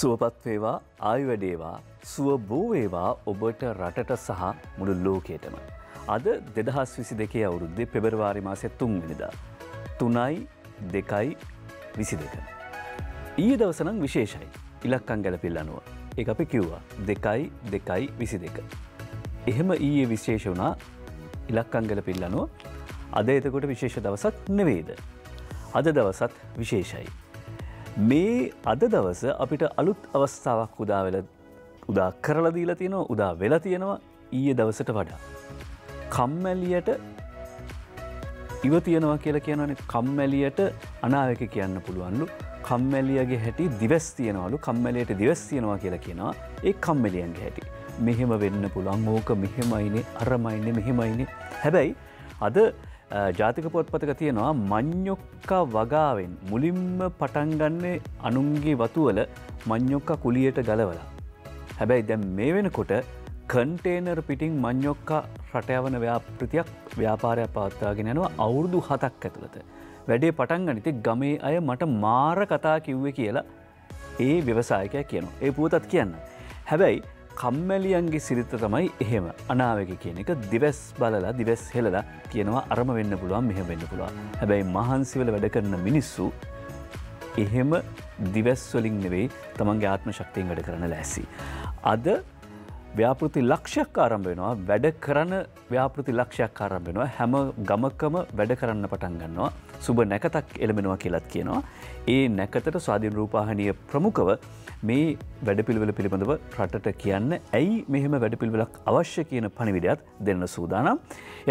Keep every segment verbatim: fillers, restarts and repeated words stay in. සුවපත් වේවා, ආයු වැඩේවා, සුව බෝ වේවා ඔබට, රටට සහ මුළු ලෝකයටම. අද දෙදහස් විසි දෙකේ අවුරුද්දේ පෙබරවාරි මාසයේ තුන් වෙනිදා තුනයි දෙකයි විසි දෙක. ඊයේ දවස නම් විශේෂයි. ඉලක්කම් ගැලපෙල්ල අනුව. ඒක අපි කිව්වා දෙකයි දෙකයි විසි දෙක. එහෙම ඊයේ විශේෂ වුණා ඉලක්කම් ගැලපෙල්ල අනුව. අද එතකොට විශේෂ දවසක් නෙවෙයිද? අද දවසත් විශේෂයි. මේ අද දවස අපිට අලුත් අවස්ථාවක් උදා වෙලා උදා කරලා දීලා තියෙනවා, උදා වෙලා තියෙනවා ඊයේ දවසට වඩා. කම්මැලියට ඉව තියනවා කියලා කියනවනේ. කම්මැලියට අනාවක කියන්න පුළුවන්ලු. කම්මැලියගේ හැටි දිවස් තියනවලු. කම්මැලියට දිවස් තියනවා කියලා කියනවා. ඒ කම්මැලියන්ගේ හැටි. මෙහෙම වෙන්න පුළුවන්, ඕක මෙහෙමයිනේ, අරමයිනේ, මෙහෙමයිනේ. හැබැයි අද ජාතික පොත්පතක තියෙනවා මඤ්ඤොක්කා වගාවෙන් මුලින්ම පටන් ගන්න අනුන්ගේ වතුවල මඤ්ඤොක්කා කුලියට ගලවලා. හැබැයි දැන් මේ වෙනකොට කන්ටේනර් පිටින් මඤ්ඤොක්කා රට යවන ව්‍යාපෘතියක් ව්‍යාපාරයක් පවත්වාගෙන යනවා අවුරුදු හතක් ඇතුළත. වැඩේ පටන් ගන්න ඉතින් ගමේ අය මට මාර කතා කිව්වේ කියලා ඒ ව්‍යවසායකයා කියනවා. ඒ පුවතත් කියන්න. හැබැයි කම්මැලියන්ගේ සිරිත තමයි එහෙම අනාවක කියන එක. දිවස් බලලා දිවස් හෙලලා කියනවා අරම වෙන්න පුළුවන්, මෙහෙම වෙන්න පුළුවන්. හැබැයි මහන්සි වෙලා වැඩ කරන මිනිස්සු එහෙම දිවස් වලින් නෙවෙයි තමන්ගේ ආත්ම ශක්තියෙන් වැඩ කරන ලෑසි. අද ව්‍යාපෘති ලක්ෂයක් ආරම්භ වෙනවා, වැඩ කරන ව්‍යාපෘති ලක්ෂයක් ආරම්භ වෙනවා. හැම ගමකම වැඩ කරන්න පටන් ගන්නවා. සුබ නැකතක් එළමෙනවා කියලාත් කියනවා. ඒ නැකතට ස්වාධීන රූපවාහිනිය ප්‍රමුඛව මේ වැඩපිළිවෙල පිළිබඳව රටට කියන්න ඇයි මෙහෙම වැඩපිළිවෙලක් අවශ්‍ය කියන පණිවිඩයත් දෙන්න සූදානම්.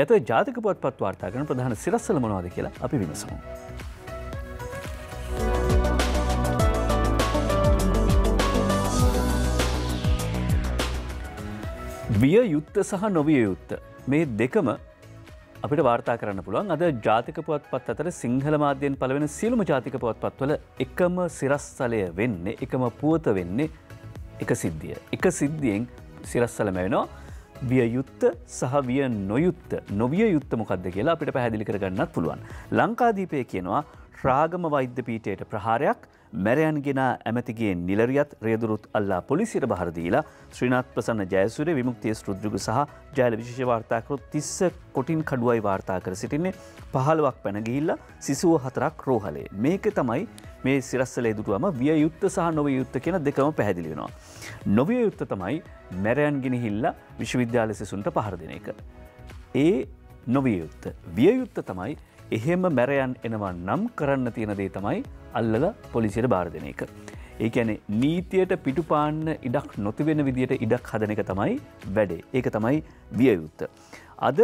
එයත් ජාතික පොත්පත් වාර්තා කරන ප්‍රධාන සිරස්සල මොනවද කියලා අපි විමසමු. විය යුත්ත සහ නොවිය යුත්ත මේ දෙකම අපිට වාර්තා කරන්න පුළුවන්. අද ජාතික පුවත්පත් අතර සිංහල මාධ්‍යයෙන් පළවෙන සියලුම ජාතික පුවත්පත්වල එකම සිරස්සලය වෙන්නේ, එකම පුවත වෙන්නේ එක සිද්ධිය. එක සිද්ධියෙන් සිරස්සලම වෙනවා. විය යුත්ත සහ විය නොයුත්ත, නොවිය යුත්ත මොකද්ද කියලා අපිට පැහැදිලි කරගන්නත් පුළුවන්. ලංකාදීපයේ කියනවා රාගම වෛද්‍ය පීඨයට ප්‍රහාරයක්, මැරයන්ගෙන ඇමතිගේ නිලරියත් රියදුරුත් අල්ලා පොලිසියට බහර දීලා. ශ්‍රීනාත් ප්‍රසන්න ජයසූරිය විමුක්තිය රුද්දුග සහ ජයල විශේෂ වාර්තාකරු තිස්ස කොටින් කඩුවයි වාර්තා කර සිටින්නේ. පහළොවක් පැන ගිහිල්ලා සිසුව හතරක් රෝහලේ. මේක තමයි මේ සිරස්සලේ දුටුවම විය යුත්ත සහ නොවිය යුත්ත කියන දෙකම පැහැදිලි වෙනවා. නොවිය යුත්ත තමයි මැරයන් ගෙනහිල්ලා විශ්වවිද්‍යාල සිසුන්ට පහර දෙන එක. ඒ නොවිය යුත්ත. විය යුත්ත තමයි එහෙම මැරයන් එනවා නම් කරන්න තියෙන දේ තමයි අල්ලලා පොලිසියට බාර දෙන එක. ඒ කියන්නේ නීතියට පිටුපාන්න ඉඩක් නොතිබෙන විදියට ඉඩක් හදන එක තමයි වැඩේ. ඒක තමයි විය යුත්ත. අද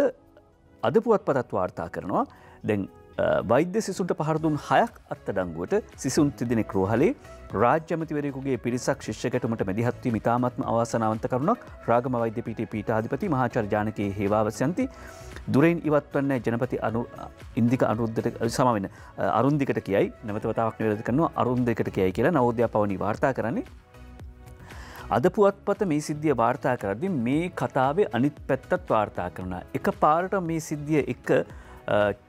අද පුවත්පතත් වාර්තා කරනවා දැන් වෛද්‍ය සිසුන්ට පහර දුන් හයක් අත්අඩංගුවට, සිසුන් තිදෙනෙක් රෝහලේ. රාජ්‍ය ඇමතිවරයෙකුගේ පිරිසක් ශිෂ්‍ය ගැටුමට මැදිහත් වීම ඉතාමත්ම අවාසනාවන්ත කරුණක්. රාගම වෛද්‍ය පීඨයේ පීඨාධිපති මහාචාර්ය ජානකී හේවාවසන්ති දුරෙන් ඉවත් වන්නේ ජනපති අනු ඉන්දික අනුරුද්දට සමා වෙන අරුන්දිකට කියයි, නැවත වතාවක් නිවැරදි කරනවා අරුන්දිකට කියයි කියලා නවෝදයා පවණි වාර්තා කරන්නේ. අද පුවත්පත මේ සිද්ධිය වාර්තා කරද්දී මේ කතාවේ අනිත් පැත්තත් වාර්තා කරනවා. එකපාරට මේ සිද්ධිය එක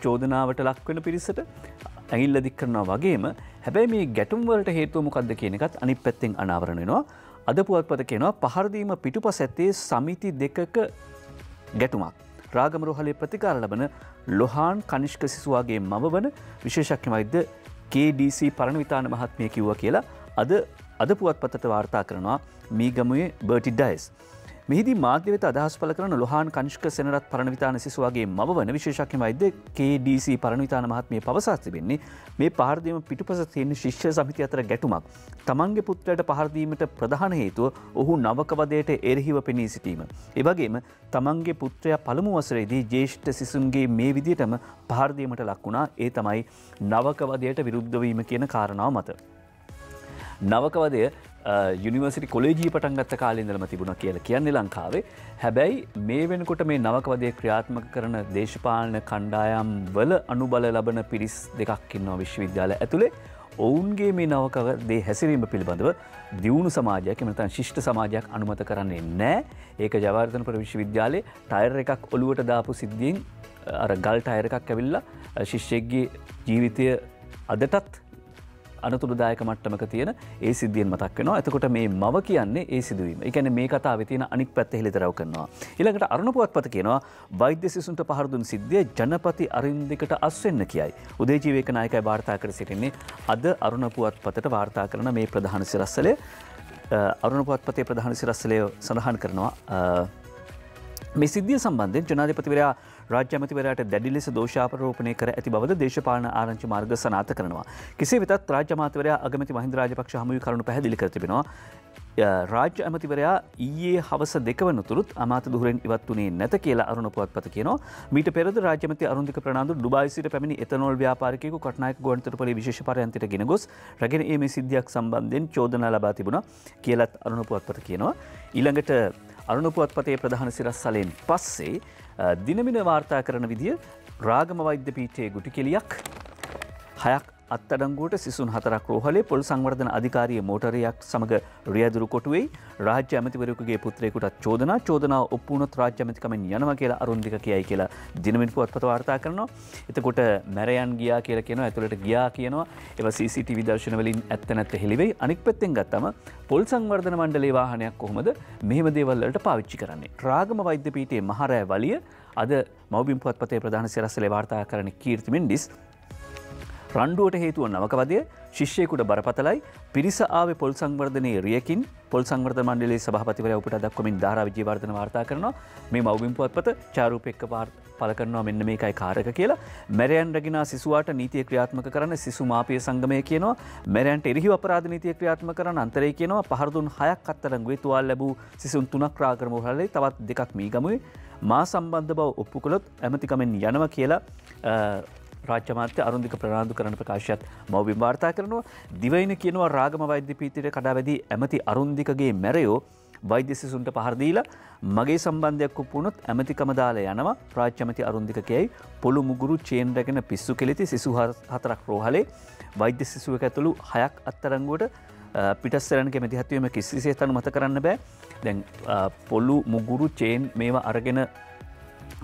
චෝදනාවට ලක්වෙන පිරිසට ඇඟිල්ල දික් කරනවා වගේම හැබැයි මේ ගැටුම් වලට හේතුව මොකක්ද කියන එකත් අනිත් පැත්තෙන් අනාවරණ වෙනවා. අද පුවත්පත කියනවා පහර දීම පිටුපස ඇත්තේ සමිති දෙකක ගැටුමක්. රාගම රෝහලේ ප්‍රතිකාර ලබන ලොහාන් කනිෂ්ක සිසුවාගේ මව වන විශේෂඥ වෛද්‍ය කේ ඩී සී පරණවිතාන මහත්මිය කිව්වා කියලා අද අද පුවත්පතට වාර්තා කරනවා මීගමුවේ බර්ටි ඩයස්. මෙහිදී මාධ්‍ය වෙත අදහස් පළ කරන ලොහාන් කනිෂ්ක සෙනරත් පරණවිතාන සිසුවාගේ මව වන විශේෂඥ වෛද්‍ය කේ ඩී සී පරණවිතාන මහත්මිය පවසා තිබෙන්නේ මේ පහර දීම පිටුපස තියෙන ශිෂ්‍ය සමිතිය අතර ගැටුමක්. තමන්ගේ පුත්‍රයාට පහර දීමට ප්‍රධාන හේතුව ඔහු නවක වදයට එරෙහිව පෙනී සිටීම. ඒ වගේම තමන්ගේ පුත්‍රයා පළමු වසරේදී ජ්‍යෙෂ්ඨ සිසුන්ගේ මේ විදියටම පහර දීමට ලක් වුණා. ඒ තමයි නවක වදයට විරුද්ධ වීම කියන කාරණාව මත. නවක වදය යුනිවර්සිටි කොලේජී පටන් ගත්ත කාලේ ඉඳලම තිබුණා කියලා කියන්නේ ලංකාවේ. හැබැයි මේ වෙනකොට මේ නවකවදේ ක්‍රියාත්මක කරන දේශපාලන කණ්ඩායම් වල අනුබල ලබන පිරිස් දෙකක් ඉන්නවා විශ්වවිද්‍යාල ඇතුලේ. ඔවුන්ගේ මේ නවකවදේ හැසිරීම පිළිබඳව දියුණු සමාජයක්, එහෙම නැත්නම් ශිෂ්ට සමාජයක් අනුමත කරන්නේ නැහැ. ඒක ජයවර්ධනපුර විශ්වවිද්‍යාලයේ ටයර් එකක් ඔලුවට දාපු සිද්ධියෙන් අර ගල් ටයර් එකක් ඇවිල්ලා ශිෂ්‍යෙක්ගේ ජීවිතය අදටත් අනතුරුදායක මට්ටමක තියෙන ඒ සිද්ධියෙන් මතක් වෙනවා. එතකොට මේ මව කියන්නේ ඒ සිදුවීම. ඒ කියන්නේ මේ කතාවේ තියෙන අනික් පැත්ත හෙළිදරව් කරනවා. ඊළඟට අරුණ පුවත්පත කියනවා වෛද්‍ය සිසුන්ට පහර දුන් සිද්ධිය ජනපති අරින්දිකට අස් වෙන්න කියයි. උදේජීවේක නායකයා වාර්තා කර සිටින්නේ අද අරුණ පුවත්පතට වාර්තා කරන මේ ප්‍රධාන සිරස්සලය. අරුණ පුවත්පතේ ප්‍රධාන සිරස්සලය සඳහන් කරනවා මේ සිද්ධිය සම්බන්ධයෙන් ජනාධිපතිවරයා राज्य अमतिवराट दलिस दोषापरोपणे कर अति बवद देशपालन आरंच मार्ग सनात करनवा किसी वित राज्य अमतिवरया अगमति महिंद राजपक्ष हमु कारण पहदिल करते बिना राज्य अमतिवरया ईये हवस देकवन तुरुत अमात दुहुरेन इवत्तुने नत केला अरुण पुवत्पत केनो मीट पेरद राज्य अमति अरुणदिक प्रणांदु दुबई सिट पेमिनी एथनॉल व्यापारिकेकु कटनायक गोवंतरपल्ली विशेष पर्यंतट गिनगोस रगेन एमे सिद्धियक संबंधेन चोदना लबा तिबुना केलात अरुण पुवत्पत केनो ඊළඟට අරුණ පුවත්පතේ ප්‍රධාන සිරස්සලෙන් පස්සේ දිනමින වාර්තා කරන විදිය රාගම වෛද්‍ය පීඨයේ ගුටි කෙලියක් හයක් අත්අඩංගුවට සිසුන් හතරක් රෝහලේ පොල් සංවර්ධන අධිකාරියේ මෝටරයක් සමග රියදුරු කොටුවේ රාජ්‍ය අමතිවරයෙකුගේ පුත්‍රයෙකුට චෝදනා චෝදනාව ඔප්පු වුණොත් රාජ්‍ය අමතිකමෙන් යනවා කියලා අරුන්දික කියයි කියලා දිනමින පුවත්පත වාර්තා කරනවා. එතකොට මැරයන් ගියා කියලා කියනවා, ඇතුළට ගියා කියනවා. ඒවා සී සී ටී වී දර්ශන වලින් ඇත්ත නැත්ත හෙළි වෙයි. අනික් පැත්තෙන් ගත්තම පොල් සංවර්ධන මණ්ඩලයේ වාහනයක් කොහොමද මෙහෙම දේවල් වලට පාවිච්චි කරන්නේ? රාගම වෛද්‍ය පීඨයේ මහරෑ වළිය අද මව්බිම් පුවත්පතේ ප්‍රධාන සිරස්සලේ වාර්තා කරන කීර්ති මෙන්ඩිස් රණ්ඩුවට හේතුව නවකවදය ශිෂ්‍යයෙකුට බරපතලයි පිරිස ආවේ පොල් සංවර්ධනයේ රියකින් පොල් සංවර්ධන මණ්ඩලයේ සභාපතිවරයා උපුටා දක්වමින් ධාරා විජේවර්ධන වාර්තා කරනවා මේ මව්බිම් පුවත්පත චාරූපෙක්ක පළ කරනවා මෙන්න මේකයි කාරක කියලා මැරයන් රගිනා සිසුවාට නීතිය ක්‍රියාත්මක කරන සිසු මාපිය සංගමය කියනවා මැරයන්ට එරෙහිව අපරාධ නීතිය ක්‍රියාත්මක කරන අන්තරේ කියනවා පහර දුන් හයක් අත්අඩංගුවේ තුවාල ලැබූ සිසුන් තුනක් රාගම රෝහලේ තවත් දෙකක් මීගමුවේ මා සම්බන්ධ බව ඔප්පු කළොත් ඇමතිකමෙන් යනවා කියලා राज्य मात्य अरुंदिक प्रणांदु करन प्रकाशयत मौबिम वार्ता करनो दिवैन කියනවා රාගම වෛද්‍ය පීඨයට කඩාවැදී ඇමති අරුන්දිකගේ මැරයෝ වෛද්‍ය සිසුන්ට පහර දීලා මගේ සම්බන්ධයක් වුණොත් ඇමතිකම දාලා යනවා රාජ්‍ය ඇමති අරුන්දික කියයි පොළු මුගුරු චේන් රැගෙන පිස්සු කෙලිති සිසු හතරක් රෝහලේ වෛද්‍ය සිසුවෙක් ඇතුළු හයක් අත්අඩංගුවට පිටස්සරණ කැමැති හැතුවම කිසිසේ අනුමත කරන්න බෑ දැන් පොළු මුගුරු චේන් මේවා අරගෙන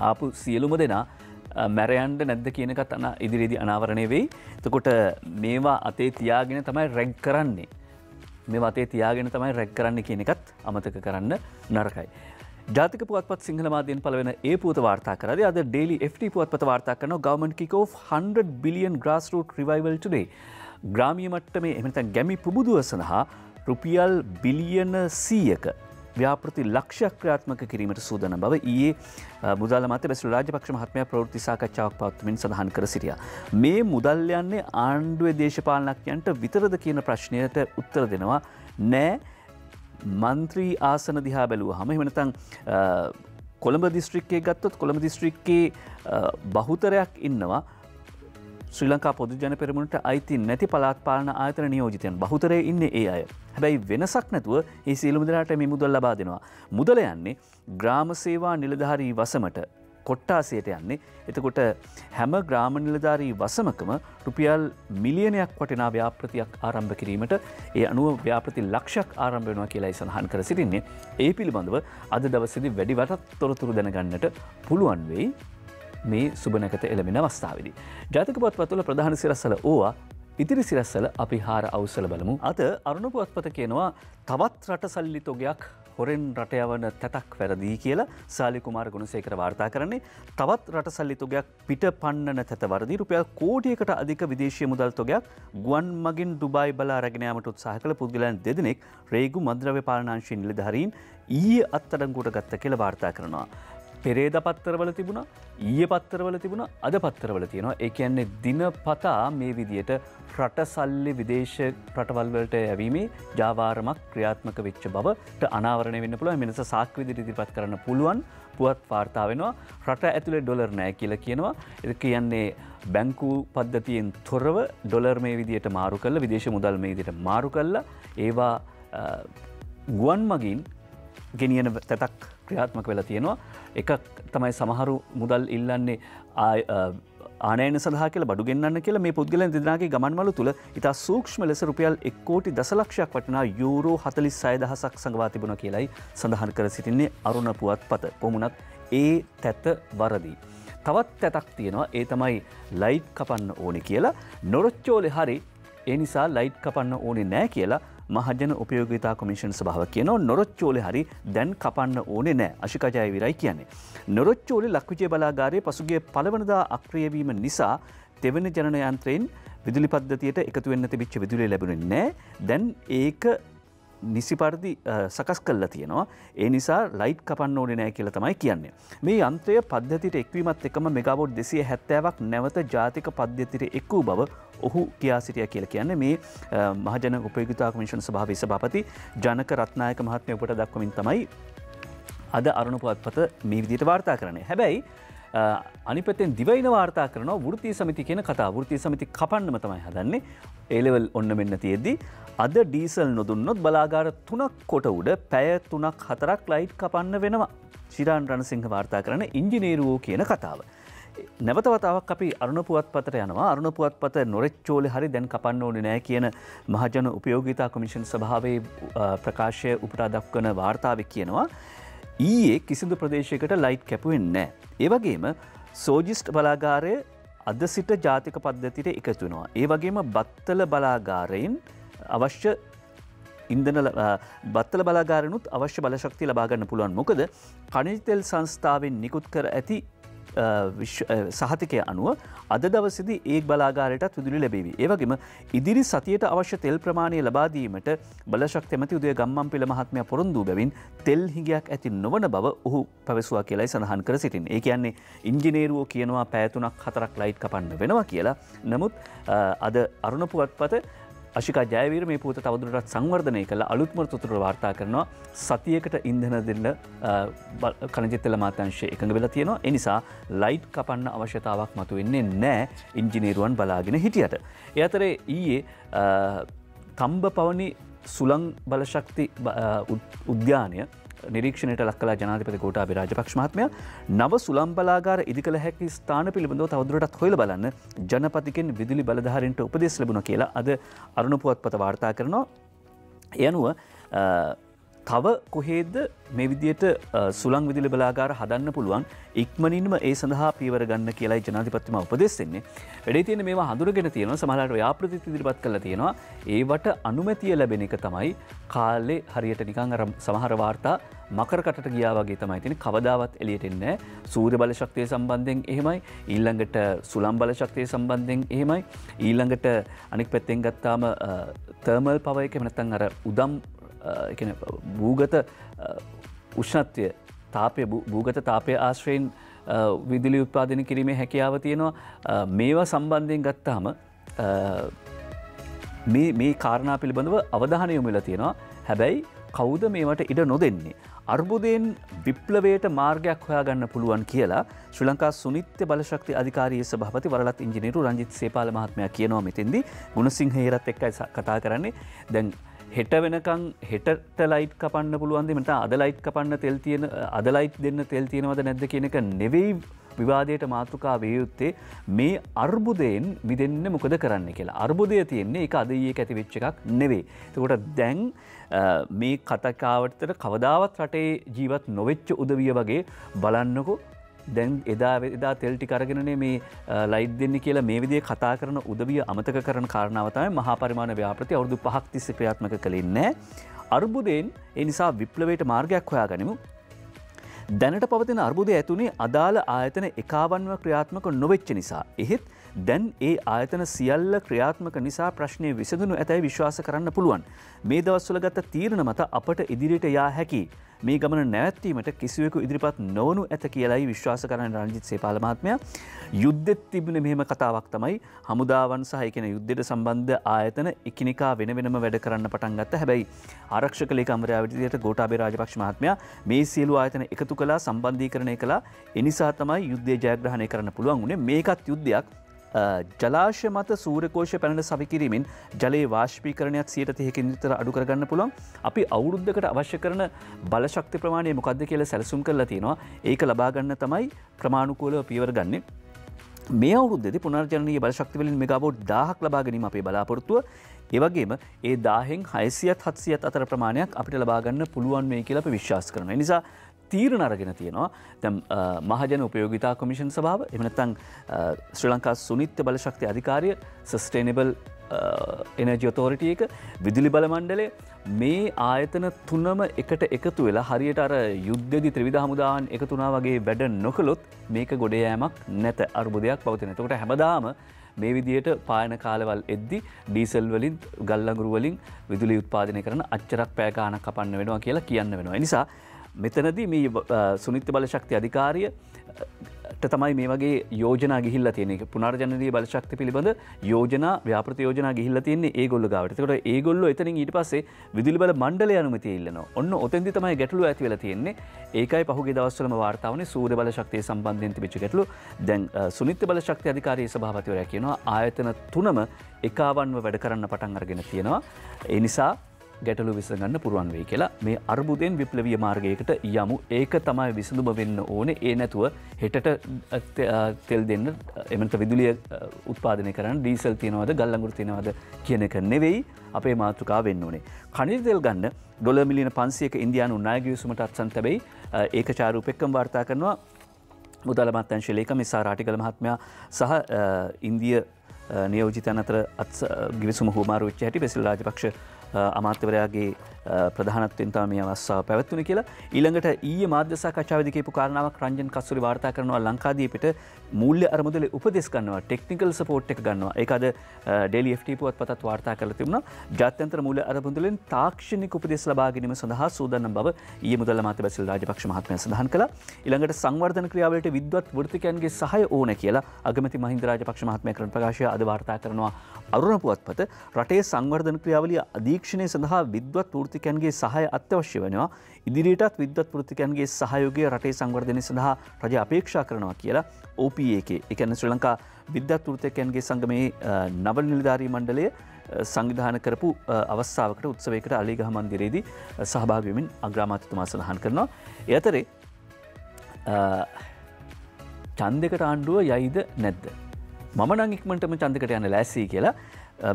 ආපු සියලුම දෙනා මැරයන්ට නැද්ද කියන එකත් අන ඉදිරියේදී අනාවරණය වෙයි. එතකොට මේවා අතේ තියාගෙන තමයි රැග් කරන්නේ. මේවා අතේ තියාගෙන තමයි රැග් කරන්නේ කියන එකත් අමතක කරන්න නරකයි. ජාතික පුවත්පත් සිංහල මාධ්‍යයෙන් පළවෙන ඒ පුවත වාර්තා කරද්දී අද Daily එෆ් ටී පුවත්පත වාර්තා කරනවා Government kick off one hundred billion grassroots revival today. ග්‍රාමීය මට්ටමේ එහෙම නැත්නම් ගැමි පුබුදුව සඳහා රුපියල් බිලියන සීයක व्यापृति लक्ष्य क्रियात्मक किरीम सूदन बव ये मुदालमाते बेसुल राजपक्ष महात्म्या प्रवृत्ति साकච්ඡාවක් පවත්වමින් සඳහන් කර සිටියා. මේ මුදල් යන්නේ ආණ්ඩුවේ දේශපාලනඥයන්ට විතරද කියන ප්‍රශ්නයට උත්තර දෙනවා නෑ. മന്ത്രി ආසන දිහා බැලුවාම එහෙම නැත්නම් කොළඹ දිස්ත්‍රික්කයේ ගත්තොත් කොළඹ දිස්ත්‍රික්කයේ බහුතරයක් ඉන්නවා ශ්‍රී ලංකා පොදු ජන පෙරමුණට අයිති නැති පළාත් පාලන ආයතන නියෝජිතයන් බහුතරයේ ඉන්නේ ඒ අය. හැබැයි වෙනසක් නැතුව මේ සියලුම දෙනාට මේ මුදල් ලබා දෙනවා. මුදල යන්නේ ග්‍රාම සේවා නිලධාරී වසමට කොට්ටාසියට යන්නේ. එතකොට හැම ග්‍රාම නිලධාරී වසමකම රුපියල් මිලියනයක් වටිනා ව්‍යාපෘතියක් ආරම්භ කිරීමට ඒ අනුව ව්‍යාපෘති ලක්ෂයක් ආරම්භ වෙනවා කියලායි සඳහන් කර සිටින්නේ. ඒ පිළිබඳව අද දවසේදී වැඩි වටත් තොරතුරු දැනගන්නට පුළුවන් වෙයි. මේ සුබනකත එළඹෙන අවස්ථාවේදී ජාතික පුවත්පත්වල ප්‍රධාන සිරස්සල ඕවා ඉතිරි සිරස්සල අපි හාර අවසල බලමු. අද අරුණ පුවත්පත කියනවා තවත් රට සල්ලි තොගයක් හොරෙන් රට යවන තැතක් වැරදී කියලා සාලි කුමාර ගුණසේකර වාර්තා කරන්නේ. තවත් රට සල්ලි තොගයක් පිට පන්නන තැත වරදී රුපියල් කෝටියකට අධික විදේශීය මුදල් තොගයක් ගුවන් මගින් ඩුබායි බලා රැගෙන යාමට උත්සාහ කළ පුද්ගලයන් දෙදෙනෙක් රේගු මද්ද්‍රව්‍ය පාලනාංශයේ නිලධාරීන් ඊයේ අත්අඩංගුවට ගත්ත කියලා වාර්තා කරනවා. පෙරේද පත්තරවල තිබුණා ඊයේ පත්තරවල තිබුණා අද පත්තරවල තියෙනවා. ඒ කියන්නේ දිනපතා මේ විදියට රට සල්ලි විදේශ රටවල් වලට යැවීමේ ජාවාරමක් ක්‍රියාත්මක වෙච්ච බවට අනාවරණය වෙන්න පුළුවන්. මෙලෙස සාක්ෂි විදිහට ඉදිරිපත් කරන්න පුළුවන් පුවත් වාර්තා වෙනවා. රට ඇතුලේ ඩොලර් නැහැ කියලා කියනවා. ඒ කියන්නේ බැංකු පද්ධතියෙන් තොරව ඩොලර් මේ විදියට මාරු කරලා විදේශ මුදල් මේ විදියට මාරු කරලා ඒවා ගුවන් මගින් ගෙනියන තැතක් ක්‍රියාත්මක වෙලා තියෙනවා. එකක් තමයි සමහරු මුදල් ඉල්ලන්නේ ආනයන සඳහා කියලා බඩු ගෙන්නන්න කියලා මේ පුද්ගලයන් දෙදෙනාගේ ගමන්වල තුල ඉතා සූක්ෂම ලෙස රුපියල් එක කෝටි දස ලක්ෂයක් වටිනා යූරෝ හතලිස් හය දහසක් සංගවා තිබුණා කියලායි සඳහන් කර සිටින්නේ අරුණ පුවත්පත. කොමුණත් ඒ තැත වරදී. තවත් තැතක් තියෙනවා. ඒ තමයි ලයිට් කපන්න ඕනේ කියලා. නොරොච්චෝලේ හරි ए निसा लाइट कपन्न ओने නැහැ කියලා මහජන උපයෝගීතා කොමිෂන් සභාව කියනවා. නොරොච්චෝලේ හරි දැන් කපන්න ඕනේ නැහැ. අශිකා ජයවිරයි කියන්නේ. නොරොච්චෝලේ ලක්විජය බලාගාරයේ පසුගිය පළවෙනිදා අක්‍රිය වීම නිසා දෙවෙනි ජනන යන්ත්‍රයෙන් විදුලි පද්ධතියට එකතු වෙන්න තිබිච්ච විදුලිය ලැබුණේ නැහැ. දැන් ඒක නිසි පරිදි සකස් කරලා තියෙනවා. ඒ නිසා ලයිට් කපන්න ඕනේ නැහැ කියලා තමයි කියන්නේ. මේ යන්ත්‍රය පද්ධතියට එක්වීමත් එක්කම මෙගාවොට් දෙසිය හැත්තෑවක් නැවත ජාතික පද්ධතියට එක් වූ බව ඔහු කියා සිටියා කියලා කියන්නේ මේ මහජන උපයෝගීතා කොමිෂන් සභාවේ සභාපති ජනක රත්නායක මහත්මයා උඩට දක්වමින් තමයි අද අරුණ පුවත්පත මේ විදිහට වාර්තා කරන්නේ. හැබැයි අනිපතෙන් දිවයින වාර්තා කරනවා වෘත්තීය සමිති කියන කතාව. වෘත්තීය සමිති කපන්නම තමයි හදන්නේ. ඒ ලෙවල් ඔන්න මෙන්න තියෙද්දි අද ඩීසල් නොදුන්නොත් බලාගාර තුනක් කොට උඩ පැය තුනක් හතරක් ලයිට් කපන්න වෙනවා. ශිරාන් රණසිංහ වාර්තා කරන ඉංජිනේරුවෝ කියන කතාව. නැවත වතාවක් අපි අරුණ පුවත්පතට යනවා. අරුණ පුවත්පත නොරොච්චෝලේ හරි දැන් කපන්න ඕනේ නැහැ කියන මහජන උපයෝගීතා කොමිෂන් සභාවේ ප්‍රකාශය උපුටා දක්වන වාර්තාවේ කියනවා ඊයේ කිසිදු ප්‍රදේශයකට ලයිට් කැපුවේ නැහැ. ඒ වගේම සෝජිස්ට් බලාගාරයේ අද සිට ජාතික පද්ධතියට එකතු වෙනවා. ඒ වගේම බත්තල බලාගාරයෙන් අවශ්‍ය ඉන්දන බත්තල බලාගාරනුත් අවශ්‍ය බලශක්තිය ලබා ගන්න පුළුවන්. මොකද කණිජ තෙල් සංස්ථාවෙන් නිකුත් කර ඇති සහතිකය අනුව අද දවසේදී ඒ බලාගාරයටත් විදුලිය ලැබෙවි. ඒ වගේම ඉදිරි සතියට අවශ්‍ය තෙල් ප්‍රමාණය ලබා දීමට බලශක්ති ඇමති උදය ගම්මන්පිල මහත්මයා පොරොන්දු බැවින් තෙල් හිඟයක් ඇති නොවන බව ඔහු පැවසුවා කියලායි සඳහන් කර සිටින්නේ. ඒ කියන්නේ ඉංජිනේරුවෝ කියනවා පැය තුනක් හතරක් ලයිට් කපන්න වෙනවා කියලා. නමුත් අද අරුණ පුවත්පත අශිකා ජයවීර මේ පුවත තවදුරටත් සංවර්ධනය කළ අලුත්ම තොරතුරු වාර්තා කරනවා. සතියකට ඉන්ධන දෙන්න කණිජ තෙල් අමාත්‍යාංශය එකඟ වෙලා තියෙනවා. ඒ නිසා ලයිට් කපන්න අවශ්‍යතාවක් මතුවෙන්නේ නැහැ ඉංජිනේරුවන් බලාගෙන හිටියට. ඒ අතරේ ඊයේ තම්බ පවනි සුළං බලශක්ති උද්‍යානය නිරීක්ෂණයට ලක් කළ ජනාධිපති ගෝඨාභය රාජපක්ෂ මහත්මයා නව සුළං බලාගාර ඉදිකළ හැකි ස්ථාන පිළිබඳව තවදුරටත් හොයලා බලන්න ජනපතිකෙන් විදුලි බලධාරීන්ට උපදෙස් ලැබුණා කියලා අද අරුණ පුවත්පත වාර්තා කරනවා. ඒ අනුව තව කොහේද මේ විදියට සුළං විදුලි බලාගාර හදන්න පුළුවන් ඉක්මනින්ම ඒ සඳහා පියවර ගන්න කියලායි ජනාධිපතිතුමා උපදෙස් දෙන්නේ. වැඩේ තියෙන මේවා හඳුනගෙන තියෙනවා. සමහරවිට ව්‍යාපෘති ඉදිරිපත් කරලා තියෙනවා. ඒවට අනුමැතිය ලැබෙන එක තමයි කාලේ හරියට නිකන් අර සමහර වාර්තා මකරකටට ගියා වගේ තමයි තියෙන්නේ. කවදාවත් එළියට එන්නේ නැහැ. සූර්ය බල ශක්තිය සම්බන්ධයෙන් එහෙමයි. ඊළඟට සුළං බල ශක්තිය සම්බන්ධයෙන් එහෙමයි. ඊළඟට අනෙක් පැත්තෙන් ගත්තාම තර්මල් පවර් එක එහෙම නැත්නම් අර උදම් එකන භූගත උෂ්ණත්වය තාපය භූගත තාපය ආශ්‍රයෙන් විදුලි උත්පාදනය කිරීමේ හැකියාව තියෙනවා. මේවා සම්බන්ධයෙන් ගත්තාම මේ මේ කාරණා පිළිබඳව අවධානය යොමු වෙලා තියෙනවා. හැබැයි කවුද මේවට ඉඩ නොදෙන්නේ? අර්බුදයෙන් විප්ලවයට මාර්ගයක් හොයාගන්න පුළුවන් කියලා ශ්‍රී ලංකා සුනිත්‍ය බලශක්ති අධිකාරියේ සභාපති වරලත් ඉංජිනේරු රංජිත් සේපාල මහත්මයා කියනවා මෙතෙන්දී. ගුණසිංහ හේරත් එක්කයි කතා කරන්නේ. දැන් හෙට වෙනකං හෙටට ලයිට් කපන්න පුළුවන්ද? මට අද ලයිට් කපන්න තෙල් තියෙන අද ලයිට් දෙන්න තෙල් තියෙනවද නැද්ද කියන එක නෙවෙයි විවාදයට මාතෘකා වේ යුත්තේ. මේ අර්බුදයෙන් මිදෙන්න මොකද කරන්න කියලා. අර්බුදය තියෙන්නේ ඒක අද ඊයේක ඇති වෙච්ච එකක් නෙවෙයි. එතකොට දැන් මේ කතකාවටතර කවදාවත් රටේ ජීවත් නොවෙච්ච උදවිය වගේ බලන්නකෝ. දැන් එදා එදා තෙල් ටික අරගෙනනේ මේ ලයිට් දෙන්නේ කියලා මේ විදිහේ කතා කරන උදවිය අමතක කරන කාරණාව තමයි මහා පරිමාණ ව්‍යාපෘති අවුරුදු පහක් තිස්සේ ක්‍රියාත්මක කළේ නැහැ. අර්බුදයෙන් ඒ නිසා විප්ලවයට මාර්ගයක් හොයාගනිමු. දැනට පවතින අර්බුදය ඇතුනේ අදාළ ආයතන එකාවන්ව ක්‍රියාත්මක නොවෙච්ච නිසා. එහෙත් දැන් ඒ ආයතන සියල්ල ක්‍රියාත්මක නිසා ප්‍රශ්නේ විසඳුණු ඇතැයි විශ්වාස කරන්න පුළුවන්. මේ දවස්වල ගත තීරණ මත අපට ඉදිරියට යා හැකියි. මේ ගමන නැවැත්වීමට කිසිවෙකු ඉදිරිපත් නොවනු ඇත කියලයි විශ්වාස කරන රංජිත් සේපාල මහත්මයා. යුද්ධෙත් තිබුණ මෙහෙම කතාවක් තමයි හමුදාවන් සහ එකන යුද්ධයට සම්බන්ධ ආයතන එකිනෙකා වෙන වෙනම වැඩ කරන්න පටන් ගත්තා. හැබැයි ආරක්ෂක ලේකම්වරයා විදිහට ගෝඨාභය රාජපක්ෂ මහත්මයා මේ සියලු ආයතන එකතු කළා, සම්බන්ධීකරණය කළා. ඒ නිසා තමයි යුද්ධය ජයග්‍රහණය කරන්න පුළුවන් වුණේ. මේකත් යුද්ධයක්. ජලාශ මත සූරකෝෂ පැනට සවිකිරීමෙන් ජලයේ වාශ්පීකරණයක් සියට තියකින් විතර අඩු කරගන්න පුළුවන්. අපි අවුරුද්ධකට අවශ්‍ය කරන බලශක්ති ප්‍රමාණය මොකක්ද කියල සැලසුම් කරලා තියෙනවා. ඒක ලබාගන්න තමයි ප්‍රමාණුකූලව පියවර ගන්නේ. මේ අවුරුද්දේදී පුනර්ජනනීය බලශක්තිවලින් මෙගාවොට් දාහක් ලබා ගැනීම අපේ බලාපොරොත්තුව. ඒ වගේම ඒ දාහෙන් හයසියත් හත්සියත් අතර ප්‍රමාණයක් අපිට ලබා ගන්න පුළුවන් මේ කියලා අපි විශ්වාස කරනවා. ඒ නිසා තීරණ අරගෙන තියෙනවා. දැන් මහජන උපයෝගීතා කොමිෂන් සභාව එහෙම නැත්නම් ශ්‍රී ලංකා සුනිත්‍ය බලශක්ති අධිකාරිය සස්ටේනබල් එනර්ජි ඔතොරිටි එක විදුලි බල මණ්ඩලය මේ ආයතන තුනම එකට එකතු වෙලා හරියට අර යුද්ධදී ත්‍රිවිධ හමුදාවන් එකතු වුණා වගේ වැඩ නොකළොත් මේක ගොඩ යෑමක් නැත අරුබුදයක් පවතින. එතකොට හැමදාම මේ විදිහට පායන කාලවල එද්දි ඩීසල් වලින් ගල්ලඟුරු වලින් විදුලි උත්පාදනය කරන අච්චරක් පැය ගාණක් කපන්න වෙනවා කියලා කියන්න වෙනවා. ඒ නිසා මෙතනදී මේ සුනිත්‍ය බල ශක්ති අධිකාරිය තමයි මේ වගේ යෝජනා ගිහිල්ලා තියෙන්නේ. පුනර්ජනනීය බල ශක්ති පිළිබඳ යෝජනා ව්‍යාපෘති යෝජනා ගිහිල්ලා තියෙන්නේ ඒගොල්ලෝ ගාවට. ඒකට ඒගොල්ලෝ එතනින් ඊට පස්සේ විදුලි බල මණ්ඩලය අනුමැතිය ඉල්ලනවා. ඔන්න ඔතෙන්දී තමයි ගැටලුව ඇති වෙලා තියෙන්නේ. ඒකයි පහුගිය දවස්වලම වාර්තා වුණේ සූර්ය බල ශක්තිය සම්බන්ධයෙන් තිබිච්ච ගැටලුව. දැන් සුනිත්‍ය බල ශක්ති අධිකාරියේ සභාපතිවරයා කියනවා ආයතන තුනම එකවන්ව වැඩ කරන්න පටන් අරගෙන තියෙනවා. ඒ නිසා ගැටලු විසඳගන්න පුළුවන් වෙයි කියලා මේ අර්බුදෙන් විප්ලවීය මාර්ගයකට යමු. ඒක තමයි විසඳුම වෙන්න ඕනේ. ඒ නැතුව හෙටට තෙල් දෙන්න එමන්ත විදුලිය උත්පාදනය කරන්න ඩීසල් තියනවාද ගල්ලඟුරු තියනවාද කියන එක නෙවෙයි අපේ මාතෘකාව වෙන්න ඕනේ. කනිරි තෙල් ගන්න ඩොලර් මිලියන පන්සීයක ඉන්දියානු ණය ගිවිසුමට අත්සන් තැබෙයි. ඒක චාරූපෙක්කම වාර්තා කරනවා මුදල් අමාත්‍යාංශ ලේකම් එස් ආර් ආටිගල මහත්මයා සහ ඉන්දිය නියෝජිතයන් අතර ගිවිසුම හුවමාරු වෙච්ච හැටි බෙසිල් රාජපක්ෂ අමාත්‍යවරයාගේ ප්‍රධානත්වයෙන් තමයි මේ අවස්ථාව පැවැත්වුණේ කියලා. ඊළඟට ඊයේ මාධ්‍ය සාකච්ඡාවේදී කියපු කාරණාවක් රංජන් කස්සුරි වාර්තා කරනවා ලංකාදීපෙට මූල්‍ය අරමුදලේ උපදෙස් ගන්නවා ටෙක්නිකල් සපෝට් එක ගන්නවා. ඒක අද ඩේලි එෆ් ටී පුවත්පතත් වාර්තා කරලා තිබුණා. ජාත්‍යන්තර මූල්‍ය අරමුදලෙන් තාක්ෂණික උපදෙස් ලබා ගැනීම සඳහා සූදානම් බව ඊයේ මුදල් අමාත්‍ය බෙසිල් රාජපක්ෂ මහත්මයා සඳහන් කළා. ඊළඟට සංවර්ධන ක්‍රියාවලට විද්වත් වෘත්තිකයන්ගේ සහාය ඕන කියලා අගමැති මහින්ද රාජපක්ෂ මහත්මයා කරන ප්‍රකාශය අද වාර්තා කරනවා අරුණ පුවත්පත. රටේ සංවර්ධන ක්‍රියාවලිය අධීක්ෂණය සඳහා විද්වත් වෘත්තිකයන්ගේ සහාය අත්‍යවශ්‍ය වෙනවා. ඉදිරියටත් විද්වත් වෘත්තිකයන්ගේ සහයෝගය රටේ සංවර්ධනය සඳහා රජය අපේක්ෂා කරනවා කියලා ඕ පී එකේ ඒ කියන්නේ ශ්‍රී ලංකා විද්වත් වෘත්තිකයන්ගේ සංගමයේ නව නිලධාරී මණ්ඩලය සංවිධානය කරපු අවස්ථාවකට උත්සවයකට අලිගහ මන්දිරයේදී සහභාගී වෙමින් අග්‍රාමාත්‍යතුමා සඳහන් කරනවා. ඒ අතරේ ඡන්දයකට ආණ්ඩුව යයිද නැද්ද මම නම් ඉක්මනටම ඡන්දයකට යන්න ලෑස්ති කියලා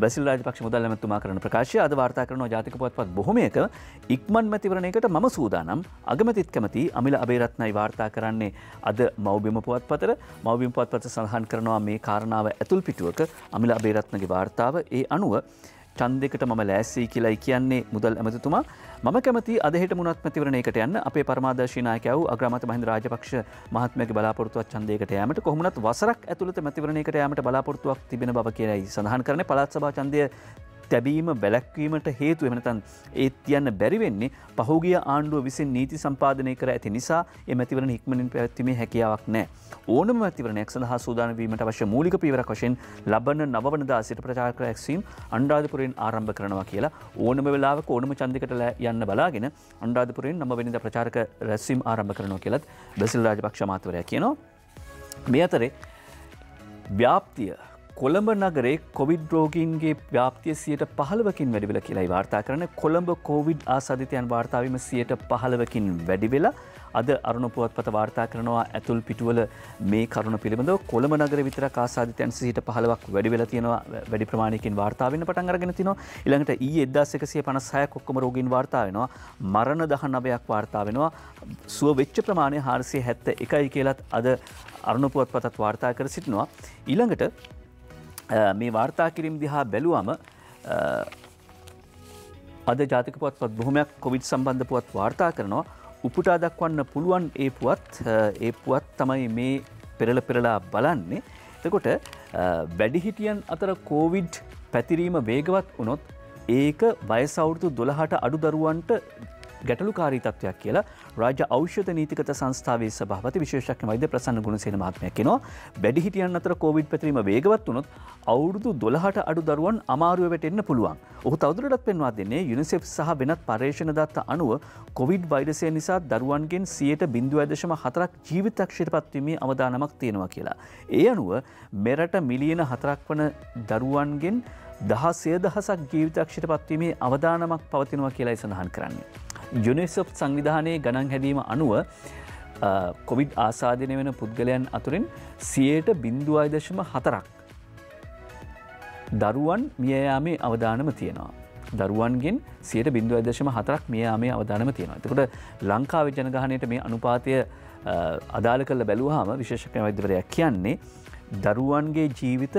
බැසිල් රාජපක්ෂ මුදල් ඇමතිතුමා කරන ප්‍රකාශය අද වාර්තා කරනවා ජාතික පුවත්පත් බොහොමයක. ඉක්මන් මැතිවරණයකට මම සූදානම් අගමැතිත් කැමති අමිල අබේරත්නයි වාර්තා කරන්නේ අද මව්බිම පුවත්පතට. මව්බිම පුවත්පත සඳහන් කරනවා මේ කාරණාව ඇතුල් පිටුවක අමිල අබේරත්නගේ වාර්තාව. ඒ අනුව ඡන්දයකට මම ලෑස්ති කියලායි කියන්නේ මුදල් ඇමතිතුමා. මම කැමති අද හෙට මුණත් මැතිවරණයකට යන්න අපේ පරමාදර්ශී නායකයා වූ අග්‍රාමාත්‍ය මහින්ද රාජපක්ෂ මහත්මයාගේ බලාපොරොත්තුවක් ඡන්දයකට යෑමට කොහොමුණත් වසරක් ඇතුළත මැතිවරණයකට යෑමට බලාපොරොත්තුවක් තිබෙන බව කියලායි සඳහන් කරන්නේ. පළාත් සභා ඡන්දය තැබීම වැළැක්වීමට හේතුව එහෙම නැත්නම් ඒ තියන්න බැරි වෙන්නේ පහුගිය ආණ්ඩුව විසින් නීති සම්පාදනය කර ඇති නිසා මේ මැතිවරණ ඉක්මනින් පැවැත්වීමේ හැකියාවක් නැහැ. ඕනම මැතිවරණයක් සඳහා සූදානම් වීමට අවශ්‍ය මූලික පියවරක් වශයෙන් ලබන නව වනදා සිට ප්‍රචාර ක්‍රියාවලින් අනුරාධපුරයෙන් ආරම්භ කරනවා කියලා ඕනම වෙලාවක ඕනම ඡන්දයකට යන්න බලාගෙන අනුරාධපුරයෙන් නව වෙනිදා ප්‍රචාරක රැස්වීම ආරම්භ කරනවා කියලාත් බැසිල් රාජපක්ෂ අමාත්‍යවරයා කියනවා. මේ අතරේ ව්‍යාප්තිය කොළඹ නගරේ කොවිඩ් රෝගීන්ගේ ව්‍යාප්තිය සියයට පහළවකින් වැඩිවෙලා කියලායි වාර්තා කරන. කොළඹ කොවිඩ් ආසාදිතයන් වාර්තා වීම සියයට පහළවකින් වැඩිවෙලා අද අරුණ පුවත්පත වාර්තා කරනවා ඇතුල් පිටුවල මේ කරුණ පිළිබඳව කොළඹ නගරේ විතරක් ආසාදිතයන් සියයට පහළවක් වැඩිවෙලා තියෙනවා. වැඩි ප්‍රමාණයකින් වාර්තා වෙන්න පටන් අරගෙන තිනවා. ඊළඟට ඊයේ එක්දහස් එකසිය පනස් හයක් ඔක්කොම රෝගීන් වාර්තා වෙනවා. මරණ දහනවයක් වාර්තා වෙනවා. සුව වෙච්ච ප්‍රමාණය හාරසිය හැත්තෑ එකයි කියලාත් අද අරුණ පුවත්පතත් වාර්තා කර සිටිනවා. ඊළඟට මේ වාර්තා කිරීම දිහා බැලුවම අද ජාතික පුවත්පත් බොහොමයක් කොවිඩ් සම්බන්ධ පුවත් වාර්තා කරනවා. උපුටා දක්වන්න පුළුවන් ඒ පුවත් ඒ පුවත් තමයි මේ පෙරල පෙරලා බලන්නේ. එතකොට වැඩිහිටියන් අතර කොවිඩ් පැතිරීම වේගවත් වුණොත් ඒක වයස අවුරුදු දොළහට අඩු දරුවන්ට ගැටලුකාරී තත්වයක් කියලා රාජ්‍ය ඖෂධ නීතිගත සංස්ථාවේ සභාපති විශේෂඥ වෛද්‍ය ප්‍රසන්න ගුණසේන මහත්මයා කියනවා. වැඩිහිටියන් අතර කොවිඩ් පැතිරීම වේගවත් වුණොත් අවුරුදු දොළහට අඩු දරුවන් අමාරුවේ වැටෙන්න පුළුවන්. ඔහු තවදුරටත් පෙන්වා දෙන්නේ යුනිසෙෆ් සහ වෙනත් පර්යේෂණ දත්ත අනුව කොවිඩ් වෛරසය නිසා දරුවන්ගෙන් සියයට බිංදුව දශම හතරක් ජීවිත රක්ෂිතපත් වීමේ අවදානමක් තියෙනවා කියලා. ඒ අනුව මෙරට මිලියන හතරක් වන දරුවන්ගෙන් දහසය දහසක් ජීවිත රක්ෂිතපත් වීමේ අවදානමක් පවතිනවා කියලායි සඳහන් කරන්නේ. යුනිසෙෆ් සංවිධානයේ ගණන් හැදීම අනුව කොවිඩ් ආසාදනය වෙන පුද්ගලයන් අතුරින් සියයට බිංදුව දශම හතරක් දරුවන් මියයාමේ අවදානම තියෙනවා. දරුවන්ගෙන් සියයට බිංදුව දශම හතරක් මියයාමේ අවදානම තියෙනවා. එතකොට ලංකාවේ ජනගහණයට මේ අනුපාතය අදාළ කරලා බැලුවාම විශේෂඥ වෛද්‍යවරයා කියන්නේ දරුවන්ගේ ජීවිත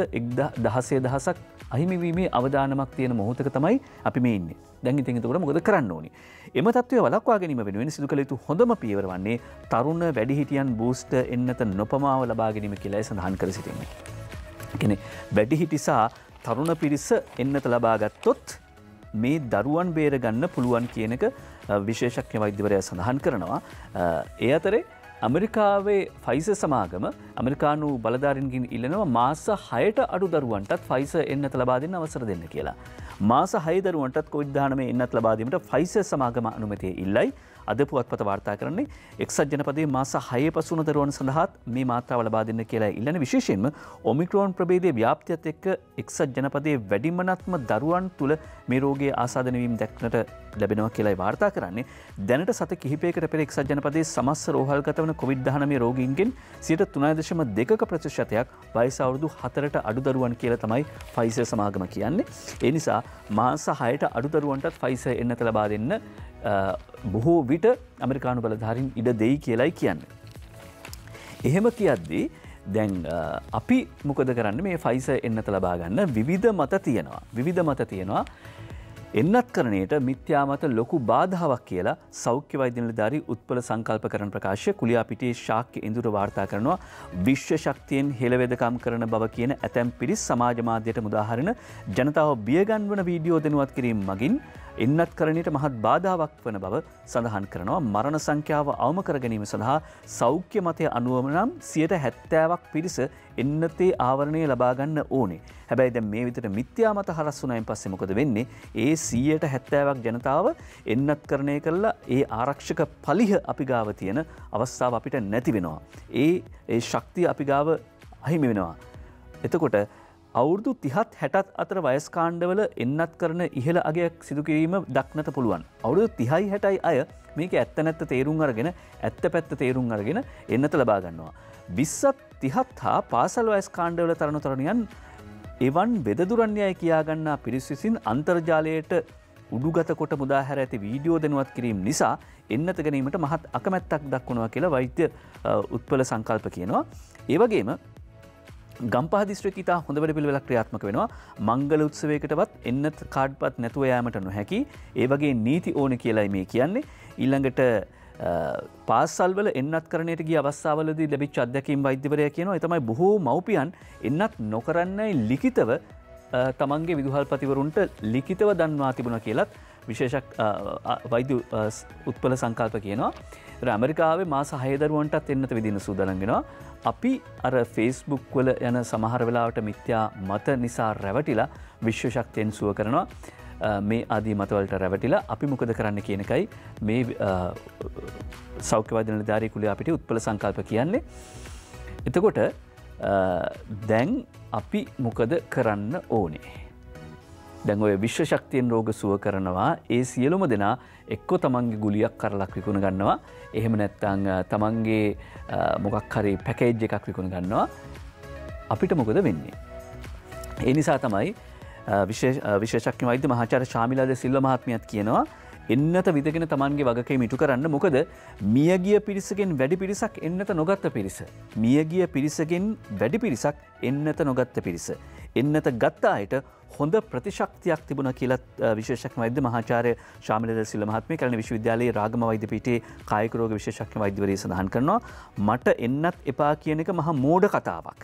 දහසේ දහසක් අහිමි වීමේ අවදානමක් තියෙන මොහොතක තමයි අපි මේ ඉන්නේ. දැන් ඉතින් ඒක උඩ මොකද කරන්න ඕනි? එම තත්ත්වය වළක්වා ගැනීම වෙනුවෙන් සිදු කළ යුතු හොඳම පියවර වන්නේ තරුණ වැඩිහිටියන් බූස්ට් එන්නත නොපමාව ලබා ගැනීම කියලා සඳහන් කර සිටින්නේ. ඒ කියන්නේ වැඩිහිටි සහ තරුණ පිරිස එන්නත ලබා ගත්තොත් මේ දරුවන් බේර ගන්න පුළුවන් කියන එක විශේෂඥ වෛද්‍යවරයා සඳහන් කරනවා. ඒ අතරේ ඇමරිකාවේ ෆයිසර් සමාගම ඇමරිකානු බලධාරීන්ගෙන් ඉල්ලනවා මාස හයකට අඩු දරුවන්ටත් ෆයිසර් එන්නත් ලබා දෙන්න අවසර දෙන්න කියලා. මාස හය දරුවන්ටත් කොවිඩ් දහනවය එන්නත් ලබා දීමට ෆයිසර් සමාගම අනුමැතිය ඉල්ලයි. අද පුවත්පත වාර්තා කරන්නේ එක්සත් ජනපදයේ මාස හය පසු වන දරුවන් සඳහාත් මේ මාත්‍රාව ලබා දෙන්න කියලා ඉල්ලන විශේෂයෙන්ම ඔමික්‍රෝන් ප්‍රභේදයේ ව්‍යාප්තියත් එක්ක එක්සත් ජනපදයේ වැඩිමනත්ම දරුවන් තුල මේ රෝගයේ ආසාදන වීම දක්නට ලැබෙනවා කියලා වාර්තා කරන්නේ. දැනට සත කිහිපයකට පෙර එක්සත් ජනපදයේ සමස්ත රෝහල්ගත වන කොවිඩ් දහනවය රෝගීන්ගෙන් සියයට තුනය දශම දෙකක ප්‍රතිශතයක් වයස අවුරුදු හතරට අඩු දරුවන් කියලා තමයි ෆයිසර් සමාගම කියන්නේ. ඒ නිසා මාස හයට අඩු දරුවන්ටත් ෆයිසර් එන්නත ලබා දෙන්න බොහෝ විට ඇමරිකානු බලධාරීන් ඉඩ දෙයි කියලායි කියන්නේ. එහෙම කියද්දී දැන් අපි මොකද කරන්නේ? මේ ෆයිසර් එන්නත ලබා ගන්න විවිධ මත තියෙනවා. විවිධ මත තියෙනවා. එන්නත් කරණයට මිත්‍යාමත ලොකු බාධාවක් කියලා සෞඛ්‍ය වෛද්‍ය නිලධාරී උත්පල සංකල්ප කරන ප්‍රකාශය කුලියාපිටියේ ශාක්‍ය ඉඳුර වාර්තා කරනවා. විශ්ව ශක්තියෙන් හෙළවේදකම් කරන බව කියන ඇතැම් පිරිස් සමාජ මාධ්‍යයට මුදාහරින ජනතාව බියගන්වන වීඩියෝ දෙනුවත් කිරීම මගින් එන්නත් කරණයට මහත් බාධාවක් වන බව සඳහන් කරනවා. මරණ සංඛ්‍යාව අවම කර ගැනීම සඳහා සෞඛ්‍ය මතය අනුවම නම් සියයට හැත්තෑවක් පිරිස එන්නතේ ආවරණය ලබා ගන්න ඕනේ. හැබැයි දැන් මේ විතර මිත්‍යාමත හරස් වුණායින් පස්සේ මොකද වෙන්නේ? ඒ සියයට හැත්තෑවක් ජනතාව එන්නත් කරණය කළා ඒ ආරක්ෂක පලිහ අපි ගාව තියෙන අවස්ථාව අපිට නැති වෙනවා. ඒ ඒ ශක්තිය අපි ගාව අහිමි වෙනවා. එතකොට අවුරුදු තිහත් හැටත් අතර වයස්කාණ්ඩවල එන්නත් කරන ඉහළ අගයක් සිදුකිරීම දක්නට පුළුවන්. අවුරුදු තිහයි හැටයි අය මේක ඇත්ත නැත්ත තේරුම් අරගෙන ඇත්ත පැත්ත තේරුම් අරගෙන එන්නත ලබා ගන්නවා. විස්සත් තිහත් හා පාසල් වයස්කාණ්ඩවල තරුණ තරුණියන් එවන් බෙදදුරන්‍යය කියා ගන්නා පිරිස් විසින් අන්තර්ජාලයට උඩුගත කොට මුදාහැර ඇති වීඩියෝ දෙනුවත් කිරීම නිසා එන්නත ගැනීමට මහත් අකමැත්තක් දක්වනවා කියලා වෛද්‍ය උත්පල සංකල්ප කියනවා. ඒ වගේම ගම්පහ දිස්ත්‍රික්කය ඉතා හොඳ වැඩපිළිවෙලක් ක්‍රියාත්මක වෙනවා. මංගල උත්සවයකටවත් එන්නත් කාඩ්පත් නැතුව යාමට නොහැකි. ඒ වගේ නීති ඕනේ කියලායි මේ කියන්නේ. ඊළඟට පාසල්වල එන්නත් කරණයට ගිය අවස්ථාවලදී ලැබිච්ච අත්දැකීම් වෛද්‍යවරයා කියනවා. ඒ තමයි බොහෝ මව්පියන් එන්නත් නොකරන්නයි ලිඛිතව තමන්ගේ විදුහල්පතිවරුන්ට ලිඛිතව දන්වා තිබුණා කියලත් විශේෂක් වෛද්‍ය උත්පල සංකල්ප කියනවා. ඇමරිකාවේ මාස හය දරුවන්ටත් එන්නත විදින්න සූදානම් වෙනවා. අපි අර ෆේස්බුක් වල යන සමහර වෙලාවට මිත්‍යා මත නිසා රැවටිලා විශ්ව ශක්තියෙන් සුව කරනවා. මේ ආදී මතවලට රැවටිලා අපි මොකද කරන්න කියන එකයි මේ සෞඛ්‍ය වෛද්‍ය නිලධාරී කුලියාපිටිය උත්පල සංකල්ප කියන්නේ. එතකොට දැන් අපි මොකද කරන්න ඕනේ? දැන් ඔය විශ්ව ශක්තියෙන් රෝග සුව කරනවා. ඒ සියලුම දෙනා එක්කෝ තමන්ගේ ගුලියක් කරලක් විකුණ ගන්නවා. එහෙම නැත්නම් තමන්ගේ මොකක් හරි පැකේජ් එකක් විකුණ ගන්නවා. අපිට මොකද වෙන්නේ? ඒ නිසා තමයි විශේෂඥ වෛද්‍ය මහාචාර්ය ශාමිලා ද සිල්වා මහත්මියත් කියනවා එන්නත විදගෙන තමන්ගේ වගකීම ඉටු කරන්න. මොකද මියගිය පිරිසකින් වැඩි පිරිසක් එන්නත නොගත්ත පිරිස. මියගිය පිරිසකින් වැඩි පිරිසක් එන්නත නොගත්ත පිරිස. එන්නත ගත්ත අයට හොඳ ප්‍රතිශක්තියක් තිබුණ කියලත් විශේෂඥ වෛද්‍ය මහාචාර්ය ශාමිලා ද සිල්වා මහත්මිය කලින් විශ්වවිද්‍යාලයේ රාගම වෛද්‍ය පීඨයේ කායික රෝග විශේෂඥ වෛද්‍යවරිය සඳහන් කරනවා. මට එන්නත් එපා කියන එක මහා මෝඩ කතාවක්.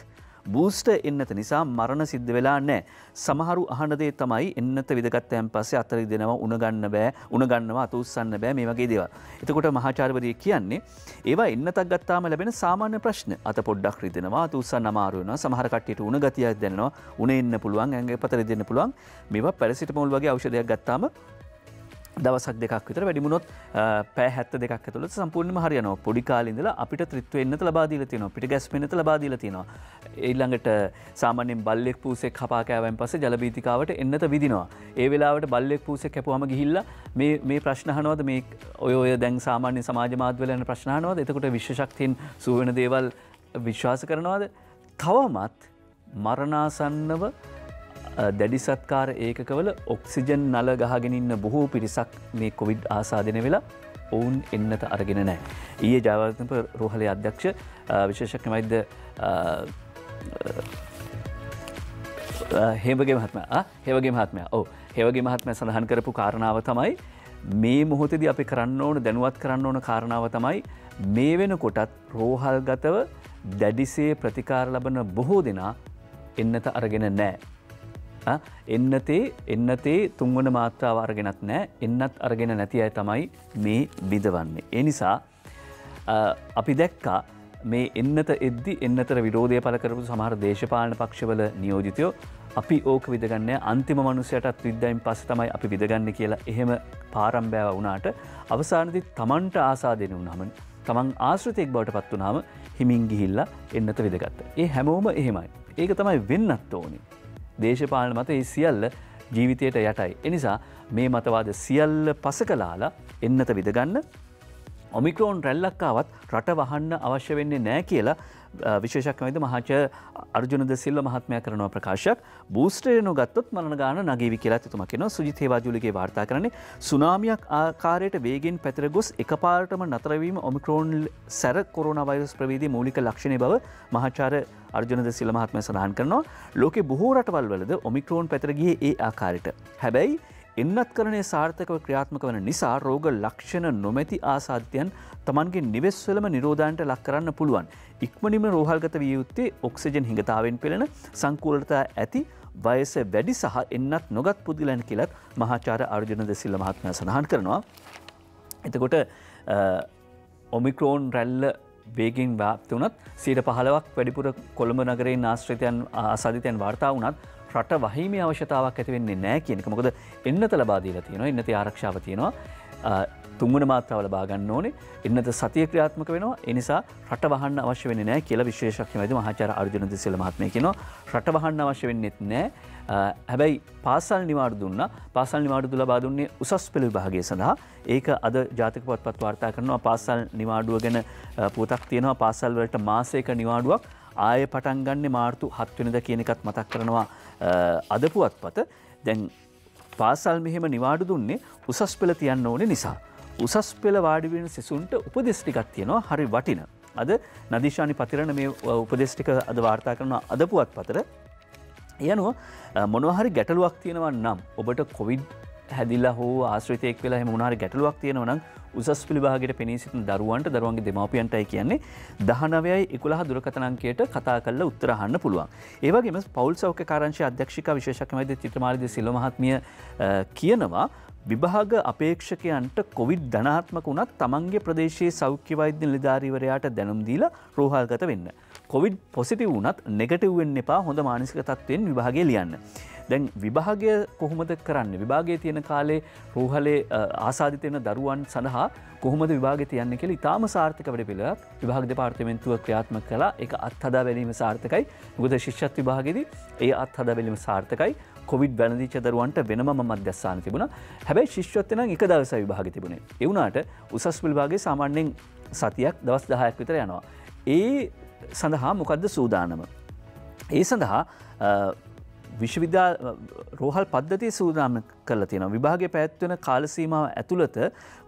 බූස්ටර් එන්නත නිසා මරණ සිද්ධ වෙලා නැහැ. සමහරු අහන දේ තමයි එන්නත විදගත්තයන් පස්සේ අතරි දෙනවා උණ ගන්න බෑ, උණ ගන්නවා අත උස්සන්න බෑ, මේ වගේ දේවල්. එතකොට මහාචාර්යවරිය කියන්නේ ඒවා එන්නතක් ගත්තාම ලැබෙන සාමාන්‍ය ප්‍රශ්න. අත පොඩ්ඩක් රිදෙනවා, අත උස්සන්න අමාරු වෙනවා, සමහර කට්ටියට උණ ගතියක් දැනෙනවා, උණ එන්න පුළුවන්, ඇඟේ පතර දෙන්න පුළුවන්. මේවා පැරසිටමෝල් වගේ ඖෂධයක් ගත්තාම දවසක් දෙකක් විතර වැඩිමුණොත් පැය හැත්තෑ දෙකක් ඇතුළත සම්පූර්ණයෙන්ම හරියනවා. පොඩි කාලේ ඉඳලා අපිට ත්‍රිත්වය එන්නත ලබා දීලා තියෙනවා. පිට ගැස් වෙන්නත ලබා දීලා තියෙනවා. ඊළඟට සාමාන්‍යයෙන් බල්ලෙක් පූසෙක් කපා කෑවෙන් පස්සේ ජල බීතිකාවට එන්නත විදිනවා. ඒ වෙලාවට බල්ලෙක් පූසෙක් කැපුවාම ගිහිල්ලා මේ මේ ප්‍රශ්න අහනවද? මේ ඔය ඔය දැන් සාමාන්‍ය සමාජ මාධ්‍යවල යන ප්‍රශ්න අහනවද? එතකොට විශ්ව ශක්තියෙන් සුව වෙන දේවල් විශ්වාස කරනවද? තවමත් මරණාසන්නව දැඩි සත්කාර ඒකකවල ඔක්සිජන් නල ගහගෙන ඉන්න බොහෝ පිරිසක් මේ කොවිඩ් ආසාදෙන වෙලා ඔවුන් එන්නත අරගෙන නැහැ. ඊයේ ජයවර්ධනපුර රෝහලේ අධ්‍යක්ෂ විශේෂඥ වෛද්‍ය हे बगे महात्म्या आ हे बगे महात्म्या ओ हे बगे महात्म्या संधान करपु कारणाव තමයි මේ මොහොතේදී අපි කරන්න ඕන දැනුවත් කරන්න ඕන කාරණාව තමයි මේ වෙනකොටත් රෝහල්ගතව දැඩිසේ ප්‍රතිකාර ලබන බොහෝ දෙනා එන්නත අරගෙන නැහැ. එන්නතේ එන්නතේ තුන්වන මාත්‍රාව අරගෙනත් නැහැ. එන්නත් අරගෙන නැති අය තමයි මේ බිඳවන්නේ. ඒ නිසා අපි දැක්කා මේ එන්නත එද්දි එන්නතර විරෝධය පළ කරපු සමහර දේශපාලන පක්ෂවල නියෝජිතයෝ අපි ඕක විදගන්නේ අන්තිම මනුස්සයටත් විද්දයින් පස්සේ තමයි අපි විදගන්නේ කියලා එහෙම පාරම්භයව වුණාට අවසානයේදී Tamanට ආසා දෙන වුණාම Taman ආශ්‍රිතෙක් බවට පත් වුණාම හිමින් ගිහිල්ලා එන්නත විදගත්තා. ඒ හැමෝම එහෙමයි. ඒක තමයි වෙන්නත් ඕනේ. දේශපාලන මත ඒ සියල්ල ජීවිතයට යටයි. ඒ නිසා මේ මතවාද සියල්ල පසකලාලා එන්නත විදගන්න ඔමික්‍රෝන් රැල්ලක් ආවත් රට වහන්න අවශ්‍ය වෙන්නේ නැහැ කියලා විශේෂඥ මහාචාර්ය අර්ජුනද සිල්වා මහත්මයා කරන ප්‍රකාශයක්. බූස්ටර් එනෝ ගත්තොත් මරණ ගාන නගීවි කියලා තුමා කියනවා. සුජිත් හේවාජුලිගේ වාර්තා කරන්නේ සුනාමියක් ආකාරයට වේගෙන් පැතිර ගොස් එකපාරටම නතර වීම ඔමික්‍රෝන් සැර කොරෝනා වෛරස් ප්‍රවේදී මූලික ලක්ෂණය බව මහාචාර්ය අර්ජුනද සිල්වා මහත්මයා සඳහන් කරනවා. ලෝකේ බොහෝ රටවල් වලද ඔමික්‍රෝන් පැතිර ගියේ ඒ ආකාරයට. හැබැයි එන්නත්කරණය සාර්ථකව ක්‍රියාත්මක වන නිසා රෝග ලක්ෂණ නොමැති ආසාධ්‍යයන් තමන්ගේ නිවෙස්වලම නිරෝධාන්ට ලක් කරන්න පුළුවන්. ඉක්මනිම රෝහල්ගත විය යුත්තේ ඔක්සිජන් හිඟතාවෙන් පෙළෙන සංකූලතා ඇති වයස වැඩි සහ එන්නත් නොගත් පුද්ගලයන් කියලත් මහාචාර්ය අර්ජුනද සිල්වා මහත්මයා සඳහන් කරනවා. එතකොට ඔමික්‍රෝන් රැල්ල වේගෙන් ව්‍යාප්ත වුණත් සියයට පහළොවක් වැඩිපුර කොළඹ නගරයේ ආශ්‍රිතයන් ආසාධිතයන් වාර්තා වුණත් රට වහීමේ අවශ්‍යතාවක් ඇති වෙන්නේ නැහැ කියන එක. මොකද එන්නත ලබා දීලා තියෙනවා. එන්නතේ ආරක්ෂාව තියෙනවා. තුන්වන මාත්‍රාව ලබා ගන්න ඕනේ. එන්නත සතිය ක්‍රියාත්මක වෙනවා. ඒ නිසා රට වහන්න අවශ්‍ය වෙන්නේ නැහැ කියලා විශේෂඥ වෛද්‍ය මහාචාර්ය අර්ජුනද සිල්වා මහත්මයා කියනවා. රට වහන්න අවශ්‍ය වෙන්නේත් නැහැ. හැබැයි පාසල් නිවාඩු දුන්නා. පාසල් නිවාඩු ලබා දුන්නේ උසස් පෙළ විභාගය සඳහා. ඒක අද ජාතික පුවත්පත් වාර්තා කරනවා. පාසල් නිවාඩුව ගැන පුවතක් තියෙනවා. පාසල් වලට මාසයක නිවාඩුවක් ආය පටන් ගන්න මාර්තු හත් වෙනිදා කියන එකත් මතක් කරනවා අද පුවත්පත. දැන් පාසල් මෙහෙම නිවාඩු දුන්නේ උසස් පෙළ තියන්න ඕනේ නිසා. උසස් පෙළ වාඩි වෙන සිසුන්ට උපදෙස් ටිකක් තියෙනවා හරි වටින. අද නදීෂානි පතිරණ මේ උපදෙස් ටික අද වාර්තා කරනවා අද පුවත්පතට. ඒ අනුව මොනවා හරි ගැටලුවක් තියෙනවා නම් ඔබට කොවිඩ් හැදිලා හෝ ආශ්‍රිතයෙක් වෙලා එහෙම මොනවා හරි ගැටලුවක් තියෙනවා නම් උසස් පෙළ විභාගයට පෙනී සිටින දරුවන්ට දරුවන්ගේ දෙමාපියන්ටයි කියන්නේ දහනවයයි එකොළහ දුරකථන අංකයට කතා කරලා උත්තර අහන්න පුළුවන්. ඒ වගේම පෞල් සෞඛ්‍ය කාර්යාංශයේ අධ්‍යක්ෂිකා විශේෂඥ වෛද්‍ය චිත්‍රමාලි ද සිල්වා මහත්මිය කියනවා විභාග අපේක්ෂකයන්ට කොවිඩ් ධනාත්මක වුණත් තමන්ගේ ප්‍රදේශයේ සෞඛ්‍ය වෛද්‍ය නිලධාරීවරයාට දැනුම් දීලා රෝහල්ගත වෙන්න. කොවිඩ් පොසිටිව් වුණත් නෙගටිව් වෙන්න එපා. හොඳ මානසික තත්ත්වයෙන් විභාගය ලියන්න. දැන් විභාගය කොහොමද කරන්නේ? විභාගයේ තියෙන කාලේ රෝහලේ ආසාදිත වෙන දරුවන් සඳහා කොහොමද විභාගය තියන්නේ කියලා ඉතාම සාර්ථක වැඩ පිළිවෙලක් විභාග දෙපාර්තමේන්තුව ක්‍රියාත්මක කළා. ඒක අත්හදා බැලීම සාර්ථකයි. මොකද ශිෂ්‍යත් විභාගයේදී ඒ අත්හදා බැලීම සාර්ථකයි. කොවිඩ් වැළඳීච්ච දරුවන්ට වෙනම මධ්‍යස්ථාන තිබුණා. හැබැයි ශිෂ්‍යත් වෙනනම් එක දවසයි විභාගය තිබුණේ. ඒ වුණාට උසස් පෙළ විභාගයේ සාමාන්‍යයෙන් සතියක් දවස් දහයක් විතර යනවා. ඒ සඳහා මොකද්ද සූදානම? ඒ සඳහා විශ්වවිද්‍යාල රෝහල් පද්ධතිය සූදානම් කරලා තියෙනවා. විභාගයේ පැවැත්වෙන කාල සීමාව ඇතුළත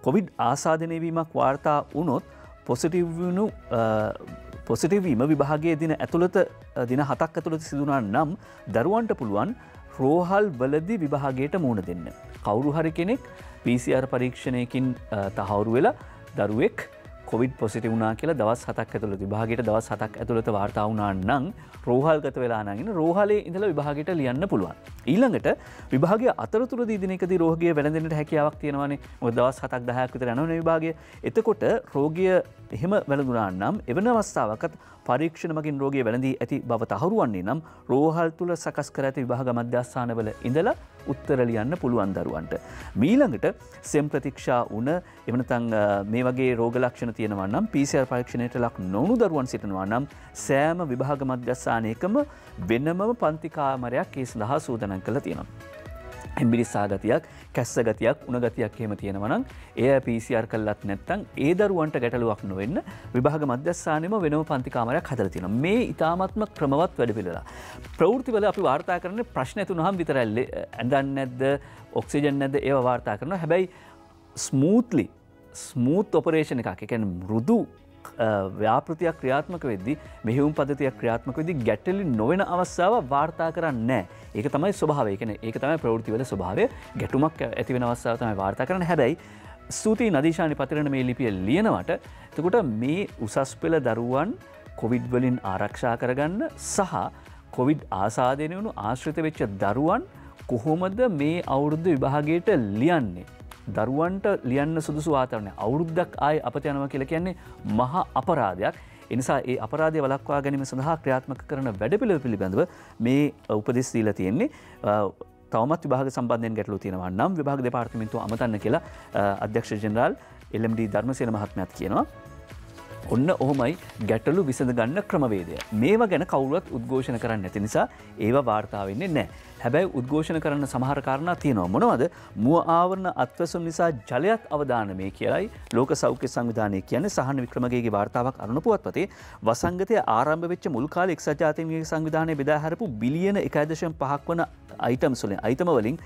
කොවිඩ් ආසාදනය වීමක් වාර්තා වුණොත් පොසිටිව් වුණු පොසිටිව් වීම විභාගයේ දින ඇතුළත දින හතක් ඇතුළත සිදු වුණා නම් දරුවන්ට පුළුවන් රෝහල් වලදී විභාගයට මුහුණ දෙන්න. කවුරු හරි කෙනෙක් පී සී ආර් පරීක්ෂණයකින් තහවුරු වෙලා දරුවෙක් කොවිඩ් පොසිටිව් වුණා කියලා දවස් හතක් ඇතුළත විභාගයට දවස් හතක් ඇතුළත වාර්තා වුණා නම් රෝහල්ගත වෙලා නම් ඉන්න රෝහලේ ඉඳලා විභාගයට ලියන්න පුළුවන්. ඊළඟට විභාගයේ අතරතුරදී දිනකදී රෝගිය වැළඳෙන්නට හැකියාවක් තියෙනවානේ. මොකද දවස් හතක් දහයක් විතර යනවනේ විභාගය. එතකොට රෝගිය එහෙම වැළඳුණා නම් එවන අවස්ථාවකත් පරීක්ෂණ මගින් රෝගිය වැළඳී ඇති බව තහවුරු වන්නේ නම් රෝහල් තුල සකස් කර ඇති විභාග මධ්‍යස්ථානවල ඉඳලා උත්තර ලියන්න පුළුවන් දරුවන්ට. ඊළඟට සෙම් ප්‍රතික්ෂා වුණ එහෙම නැත්නම් මේ වගේ රෝග ලක්ෂණ තියෙනවා නම් පී සී ආර් පරීක්ෂණයට ලක් නොවුණු දරුවන් සිටිනවා නම් සෑම විභාග මධ්‍යස්ථානයකම වෙනම පන්ති කාමරයක් ඒ සඳහා සූදානම් කරලා තියෙනවා. එම්බිරිස්සා ගතියක්, කැස්ස ගතියක්, උණ ගතියක් එහෙම තියෙනවා නම් එය පී සී ආර් කළත් නැත්නම් ඒ දරුවන්ට ගැටලුවක් නොවෙන්න විභාග මධ්‍යස්ථානෙම වෙනම පන්ති කාමරයක් හදලා තියෙනවා. මේ ඉතාමත්ම ක්‍රමවත් වැඩ පිළිවෙලක්. ප්‍රවෘත්තිවල අපි වාර්තා කරන්නේ ප්‍රශ්න ඇතුණාම විතරයි. ඇඳන් නැද්ද, ඔක්සිජන් නැද්ද ඒවා වාර්තා කරනවා. හැබැයි ස්මූත්ලි ස්මූත් ඔපරේෂණ එකක්. ඒ කියන්නේ මෘදු ව්‍යාපෘතියක් ක්‍රියාත්මක වෙද්දී මෙහෙයුම් පද්ධතියක් ක්‍රියාත්මක වෙද්දී ගැටලු නොවන අවස්ථාව වාර්තා කරන්නේ නැහැ. ඒක තමයි ස්වභාවය. කියන්නේ ඒක තමයි ප්‍රවෘත්තිවල ස්වභාවය. ගැටුමක් ඇති වෙන අවස්ථාව තමයි වාර්තා කරන්නේ. හැබැයි ස්තුති නදීෂානි පතරණ මේ ලිපිය ලියනවට එතකොට මේ උසස් පෙළ දරුවන් කොවිඩ් වලින් ආරක්ෂා කරගන්න සහ කොවිඩ් ආසාදනය වුණු ආශ්‍රිත වෙච්ච දරුවන් කොහොමද මේ අවුරුදු විභාගයට ලියන්නේ? දරුවන්ට ලියන්න සුදුසු වාතාවරණයක් අවුරුද්දක් ආයේ අපත යනවා කියලා කියන්නේ මහා අපරාධයක්. ඒ නිසා ඒ අපරාධය වළක්වා ගැනීම සඳහා ක්‍රියාත්මක කරන වැඩපිළිවෙළ පිළිබඳව මේ උපදෙස් දීලා තියෙන්නේ. තවමත් විභාග සම්බන්ධයෙන් ගැටලු තියෙනවා නම් විභාග දෙපාර්තමේන්තුව අමතන්න කියලා අධ්‍යක්ෂ general L M D Dharmasena මහත්මයාත් කියනවා. ඔන්න ඔහොමයි ගැටලු විසඳ ගන්න ක්‍රමවේදය. මේවා ගැන කවුරුවත් උද්ඝෝෂණ කරන්නේ නැති නිසා ඒවා වාර්තා වෙන්නේ නැහැ. හැබැයි උද්ඝෝෂණ කරන්න සමහර කාරණා තියෙනවා. මොනවද? මුව ආවරණ අත්වසුම් නිසා ජලයත් අවදානමේ කියලායි ලෝක සෞඛ්‍ය සංවිධානය කියන්නේ. සහන වික්‍රමගේගේ වාර්තාවක් අරුණ පුවත්පතේ වසංගතය ආරම්භ වෙච්ච මුල් කාලේ එක්සත් ජාතීන්ගේ සංවිධානය බෙදා හැරපු බිලියන එක දශම පහක් වන අයිටම්ස් වලින් අයිටම වලින්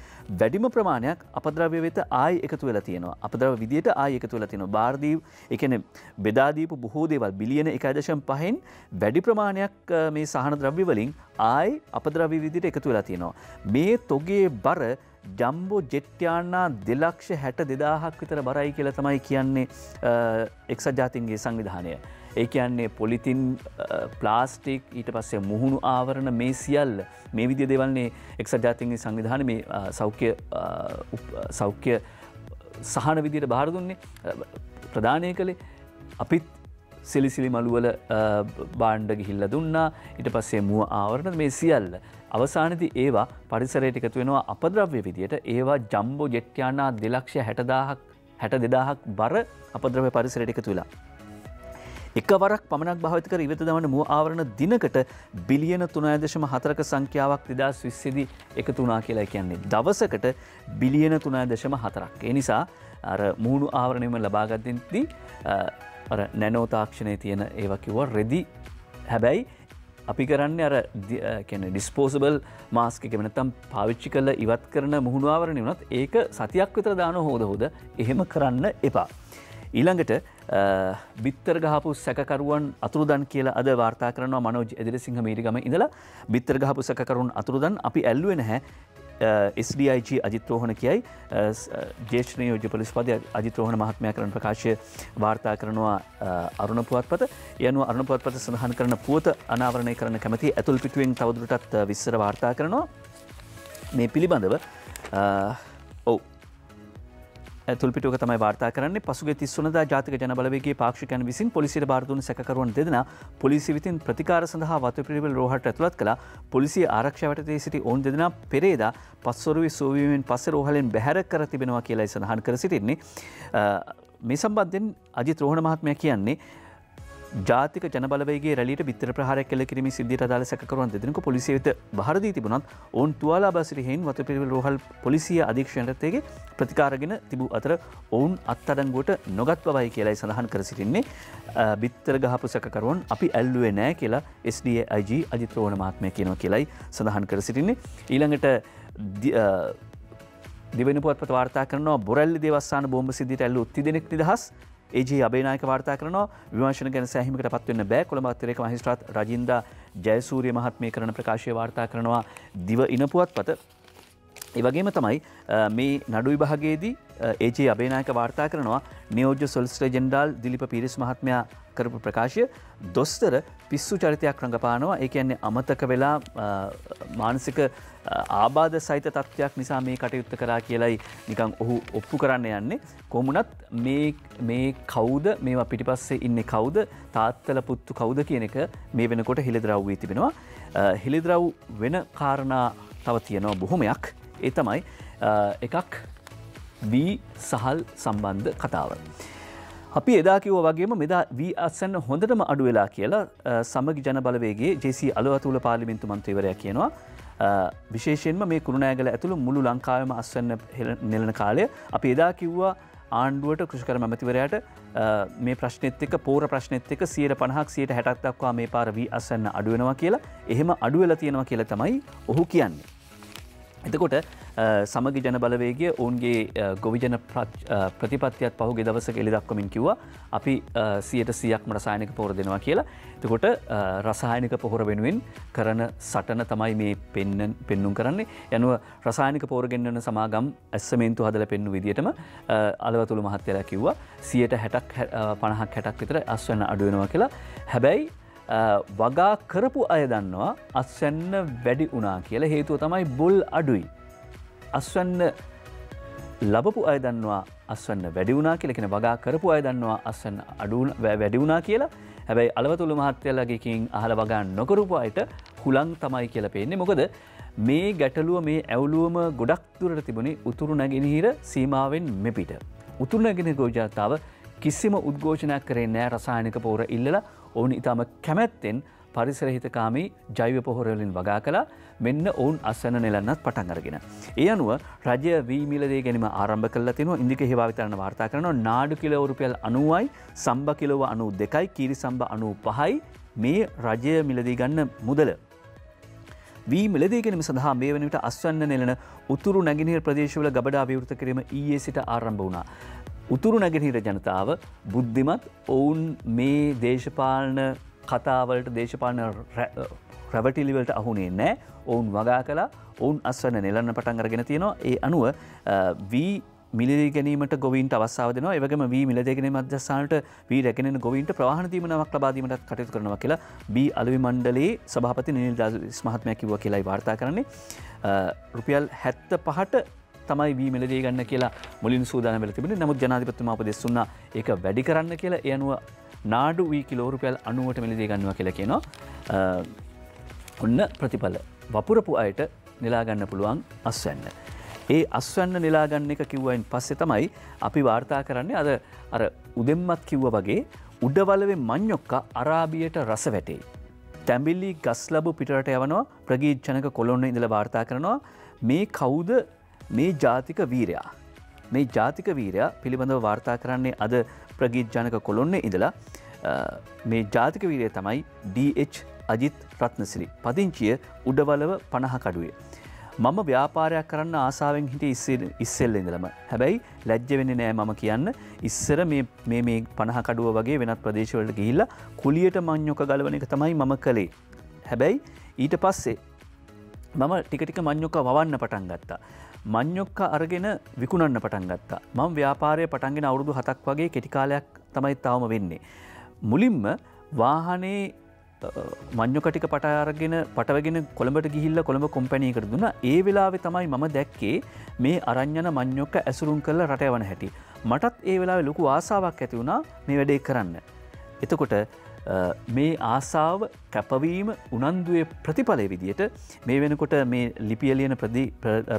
වැඩිම ප්‍රමාණයක් අපද්‍රව්‍ය වෙත ආයි එකතු වෙලා තියෙනවා. අපද්‍රව්‍ය විදියට ආයි එකතු වෙලා තියෙනවා. බාර් දීපු ඒ කියන්නේ බෙදා දීපු බොහෝ දේවල් බිලියන එක දශම පහෙන් වැඩි ප්‍රමාණයක් මේ සහන ද්‍රව්‍ය වලින් ආයි අපද්‍රව්‍ය විදියට එකතු වෙලා තියෙනවා. මේ තොගේ බර ජම්බෝ ජෙට් යානා දෙලක්ෂ හැට දෙදාහක් විතර බරයි කියලා තමයි කියන්නේ එක්සත් ජාතීන්ගේ සංවිධානය. ඒ කියන්නේ පොලිතින්, ප්ලාස්ටික්, ඊට පස්සේ මුහුණු ආවරණ මේ සියල්ල මේ විදිය දේවල්නේ එක්සත් ජාතීන්ගේ සංවිධානය මේ සෞඛ්‍ය සෞඛ්‍ය සහන විදියට බාර දුන්නේ ප්‍රදානය කළේ. අපිත් සිලිසිලි මළුවල බාණ්ඩ ගිහිල්ලා දුන්නා. ඊට පස්සේ මුව ආවරණ මේ සියල්ල අවසානයේදී ඒවා පරිසරයට එකතු වෙනවා අපද්‍රව්‍ය විදියට. ඒවා ජම්බෝ ජෙට් යානා දෙලක්ෂ හැට දෙදාහක් බර අපද්‍රව්‍ය පරිසරයට එකතු වෙලා එකවරක් පමණක් භාවිත කර ඉවත දමන මුව ආවරණ දිනකට බිලියන තුනය දශම හතරක සංඛ්‍යාවක් දෙදාස් විස්සේ දී එකතු වුණා කියලා කියන්නේ. දවසකට බිලියන තුනය දශම හතරක්. ඒ නිසා අර මුහුණු ආවරණයම ලබා ගන්නදී අර නැනෝ තාක්ෂණයේ තියෙන ඒවා කිව්වා රෙදි. හැබැයි අපි කරන්නේ අර කියන්නේ ඩිස්පෝසබල් මාස්ක් එක වෙනතම් පාවිච්චි කරලා ඉවත් කරන මුහුණු ආවරණය වුණත් ඒක සතියක් විතර දාන හොද හොද එහෙම කරන්න එපා. ඊළඟට බිත්තර ගහපු සැකකරුවන් අතුරුදන් කියලා අද වාර්තා කරනවා මනෝජ් එදිරිසිංහ මීරිගම ඉඳලා. බිත්තර ගහපු සැකකරුවන් අතුරුදන් අපි ඇල්ලුවේ නැහැ. S D I G Ajith Rohana කියයි ජ්‍යෙෂ්ඨ නියෝජ්‍ය පොලිස්පති අජිත් රෝහණ මහත්මයා කරන ප්‍රකාශය වාර්තා කරනවා අරුණ පුවත්පත. ඒ අනුව අරුණ පුවත්පත සඳහන් කරන පුවත අනාවරණය කරන්න කැමැති ඇතුල් පිටුවෙන් තවදුරටත් විස්තර වාර්තා කරනවා මේ පිළිබඳව. ඔව් ඇතුල් පිටුවක තමයි වාර්තා කරන්නේ. පසුගිය තිස් වනදා ජාතික ජනබලවේගයේ පාක්ෂිකයන් විසින් පොලිසියට බාර දුන්න සැකකරුවන් දෙදෙනා පොලිසිය විසින් ප්‍රතිකාර සඳහා වතුපිළිවෙල රෝහලට ඇතුළත් කළා. පොලිසිය ආරක්ෂාව යටතේ සිටි ඔවුන් දෙදෙනා පෙරේදා පස්වරුවේ සෝවීමෙන් පස්සේ රෝහලෙන් බැහැර කර තිබෙනවා කියලායි සඳහන් කර සිටින්නේ. මේ සම්බන්ධයෙන් අජිත් රෝහණ මහත්මයා කියන්නේ ජාතික ජනබලවේගයේ රැළියට බිත්තර ප්‍රහාරයක් එල්ල කිරීමේ සිද්ධියට අදාළ සැකකරුවන් දෙදෙනෙකු පොලිසිය වෙත බහර දී තිබුණත් ඔවුන් තුවාලා බා සිටි හේයින් වතුපිළිවෙල රෝහල් පොලිසිය අධීක්ෂණයටතේගේ ප්‍රතිකාරගෙන තිබූ අතර ඔවුන් අත්අඩංගුවට නොගත් බවයි කියලායි සඳහන් කර සිටින්නේ. බිත්තර ගහපු සැකකරුවන් අපි ඇල්ලුවේ නැහැ කියලා S D I G Ajith Rohana මහත්මයා කියනවා කියලායි සඳහන් කර සිටින්නේ. ඊළඟට දිවෙන පුවත්පත වාර්තා කරනවා බොරැල්ලි දේවස්ථාන බෝම්බ සිද්ධියට ඇල්ලූ තිදෙනෙක් නිදහස්. ඒ ජී අබේනායක වාර්තා කරනවා විමර්ශන ගැන සෑහීමකට පත් වෙන්න බෑ. කොළඹ අතිරේක මහේස්ත්‍රාත් රජින්දා ජයසූරිය මහත්මිය කරන ප්‍රකාශය වාර්තා කරනවා දිව ඉන පුවත්පත. ඒ වගේම තමයි මේ නඩු විභාගයේදී ඒ ජී අබේනායක වාර්තා කරනවා නියෝජ්‍ය සොලිසිටර් ජෙනරාල් දිලිප පීරිස් මහත්මයා කරපු ප්‍රකාශය දොස්තර පිස්සු චරිතයක් රඟපානවා. ඒ කියන්නේ අමතක වෙලා මානසික ආබාධ සහිත තත්ත්වයක් නිසා මේ කටයුත්ත කරා කියලායි නිකන් ඔහු ඔප්පු කරන්න යන්නේ. කොහොමුණත් මේ මේ කවුද මේවා පිටිපස්සේ ඉන්නේ කවුද තාත්තල පුත්තු කවුද කියන එක මේ වෙනකොට හෙළිදරව් වී තිබෙනවා. හෙළිදරව් වෙන කාරණා තව තියෙනවා බොහොමයක්. ඒ තමයි එකක් වී සහල් සම්බන්ධ කතාව. අපි එදා කිව්වා වගේම මෙදා වී අසන්න හොඳටම අඩු වෙලා කියලා සමගි ජනබලවේගයේ ජේ සී අලවතුල පාර්ලිමේන්තු මන්ත්‍රීවරයා කියනවා. විශේෂයෙන්ම මේ කුරුණෑගල ඇතුළු මුළු ලංකාවේම අස්වැන්න නෙලන කාලය අපි එදා කිව්වා ආණ්ඩුවට කෘෂිකර්ම ඇමතිවරයාට මේ ප්‍රශ්නෙත් එක්ක පෝර ප්‍රශ්නෙත් එක්ක සියයට පනහක් සියයට හැටක් දක්වා මේ පාර වී අසන්න අඩු වෙනවා කියලා. එහෙම අඩු වෙලා තියෙනවා කියලා තමයි ඔහු කියන්නේ. එතකොට සමගි ජන බලවේගය ඔවුන්ගේ ගොවිජන ප්‍රතිපත්තියත් පහුගිය දවසක එළි දක්වමින් කිව්වා අපි සියයට සීයක්ම රසායනික පොහොර දෙනවා කියලා. එතකොට රසායනික පොහොර වෙනුවෙන් කරන සටන තමයි මේ පෙන්න පෙන්නුම් කරන්නේ. යනුව රසායනික පොහොර ගෙන්නන සමාගම් ඇස්සමෙන්තු හදලා පෙන්නු විදියටම අලවතුළු මහත්තයලා කිව්වා සියයට හැටක් පනහක් හැටක් විතර අස්වැන්න අඩු වෙනවා කියලා. හැබැයි වගා කරපු අය දන්නවා අස්වැන්න වැඩි වුණා කියලා. හේතුව තමයි බොල් අඩුයි. අස්වැන්න ලැබපු අය දන්නවා අස්වැන්න වැඩි වුණා කියලා. කියන වගා කරපු අය දන්නවා අස්වැන්න අඩු වැඩි වුණා කියලා. හැබැයි අලවතුළු මහත්තයාලගෙන් අහලා වගා නොකරපු අයට හුලං තමයි කියලා පේන්නේ. මොකද මේ ගැටලුව මේ ඇවුලුවම ගොඩක් දුරට තිබුණේ උතුරු නැගෙනහිර සීමාවෙන් මෙපිට. උතුරු නැගෙනහිර ජනතාව කිසිම උද්ඝෝෂණයක් කරේ නැහැ රසායනික පොහොර ඉල්ලලා. ඔවුන් ඉතාම කැමැත්තෙන් පරිසරහිතකාමී ජෛව පොහොර වලින් වගා කළා. මෙන්න ඔවුන් අස්වැන්න නෙලන්නත් පටන් අරගෙන. ඒ අනුව රජය වී මිල දේ ගැනීම ආරම්භ කළා තිනවා. ඉන්දික හේවා විතරන වාර්තා කරනවා නාඩු කිලෝ රුපියල් අනූවයි, සම්බ කිලෝ අනූ දෙකයි, කීරි සම්බ අනූ පහයි මේ රජය මිලදී ගන්න මුදල. වී මිලදී ගැනීම සඳහා මේ වෙන විට අස්වැන්න නෙලන උතුරු නැගෙනහිර ප්‍රදේශවල ගබඩා විවෘත කිරීම ඊයේ සිට ආරම්භ වුණා. උතුරු නැගෙනහිර ජනතාව බුද්ධිමත් ඔවුන් මේ දේශපාලන කතාවලට දේශපාලන රැවටිලිවලට අහුනේ නැහැ. ඔවුන් වගා කළා. ඔවුන් අස්වැන්න නෙලන්න පටන් අරගෙන තියෙනවා. ඒ අනුව වී මිලදී ගැනීමට ගොවීන්ට අවස්ථාව දෙනවා. ඒ වගේම වී මිලදී ගැනීම මධ්‍යස්ථානට වී රැගෙන ගොවීන්ට ප්‍රවාහන දීමනාවක් ලබා දීමටත් කටයුතු කරනවා කියලා බී අලුවි මණ්ඩලයේ සභාපති නිල් දාස් මහත්මයා කිව්වා කියලායි වාර්තා කරන්නේ. රුපියල් හැත්තෑ පහට තමයි වී මිලදී ගන්න කියලා මුලින් සූදානම් වෙලා තිබුණේ. නමුත් ජනාධිපතිතුමා උපදෙස් දුන්නා ඒක වැඩි කරන්න කියලා. ඒ අනුව නාඩු වී කිලෝ රුපියල් අනූවට මිලදී ගන්නවා කියලා කියනවා. ඔන්න ප්‍රතිඵල. වපුරපු අයට නෙලා ගන්න පුළුවන් අස්වැන්න. ඒ අස්වැන්න නෙලා ගන්න එක කිව්වයින් පස්සේ තමයි අපි වාර්තා කරන්නේ අද අර උදෙන්මත් කිව්වා වගේ උඩවලවේ මඤ්ඤොක්ක අරාබියට රස වැටේ. තැඹිලි ගස්ලබු පිටරට යවනවා. ප්‍රගීත් ජනක කොළොන්නේ ඉඳලා වාර්තා කරනවා මේ කවුද මේ ජාතික වීරයා. මේ ජාතික වීරයා පිළිබඳව වාර්තා කරන්නේ අද ප්‍රගීත් ජනක කොළොන්නේ ඉඳලා. මේ ජාතික වීරය තමයි ඩී එච් අජිත් රත්නසිරි. පදිංචිය උඩවලව පනහ කඩුවේ. මම ව්‍යාපාරයක් කරන්න ආසාවෙන් හිටියේ ඉස්සෙල්ල ඉඳලම. හැබැයි ලැජ්ජ වෙන්නේ නැහැ මම කියන්න. ඉස්සර මේ මේ මේ පනහ කඩුව වගේ වෙනත් ප්‍රදේශවලට ගිහිල්ලා කුලියට මඤ්ඤොක ගලවන එක තමයි මම කළේ. හැබැයි ඊට පස්සේ මම ටික ටික මඤ්ඤොක වවන්න පටන් ගත්තා. මඤ්ඤොක්ක අරගෙන විකුණන්න පටන් ගත්තා. මම ව්‍යාපාරය පටන්ගෙන අවුරුදු හතක් වගේ කෙටි කාලයක් තමයි තවම වෙන්නේ. මුලින්ම වාහනේ මඤ්ඤොක ටික පට අරගෙන පටවගෙන කොළඹට ගිහිල්ලා කොළඹ කොම්පැනියකට දුන්නා. ඒ වෙලාවේ තමයි මම දැක්කේ මේ අරන් යන මඤ්ඤොක්ක ඇසුරුම් කරලා රට යවන හැටි. මටත් ඒ වෙලාවේ ලොකු ආසාවක් ඇති වුණා මේ වැඩේ කරන්න. එතකොට මේ ආසාව කැපවීම උනන්දුවේ ප්‍රතිඵලය විදියට මේ වෙනකොට මේ ලිපිය ලියන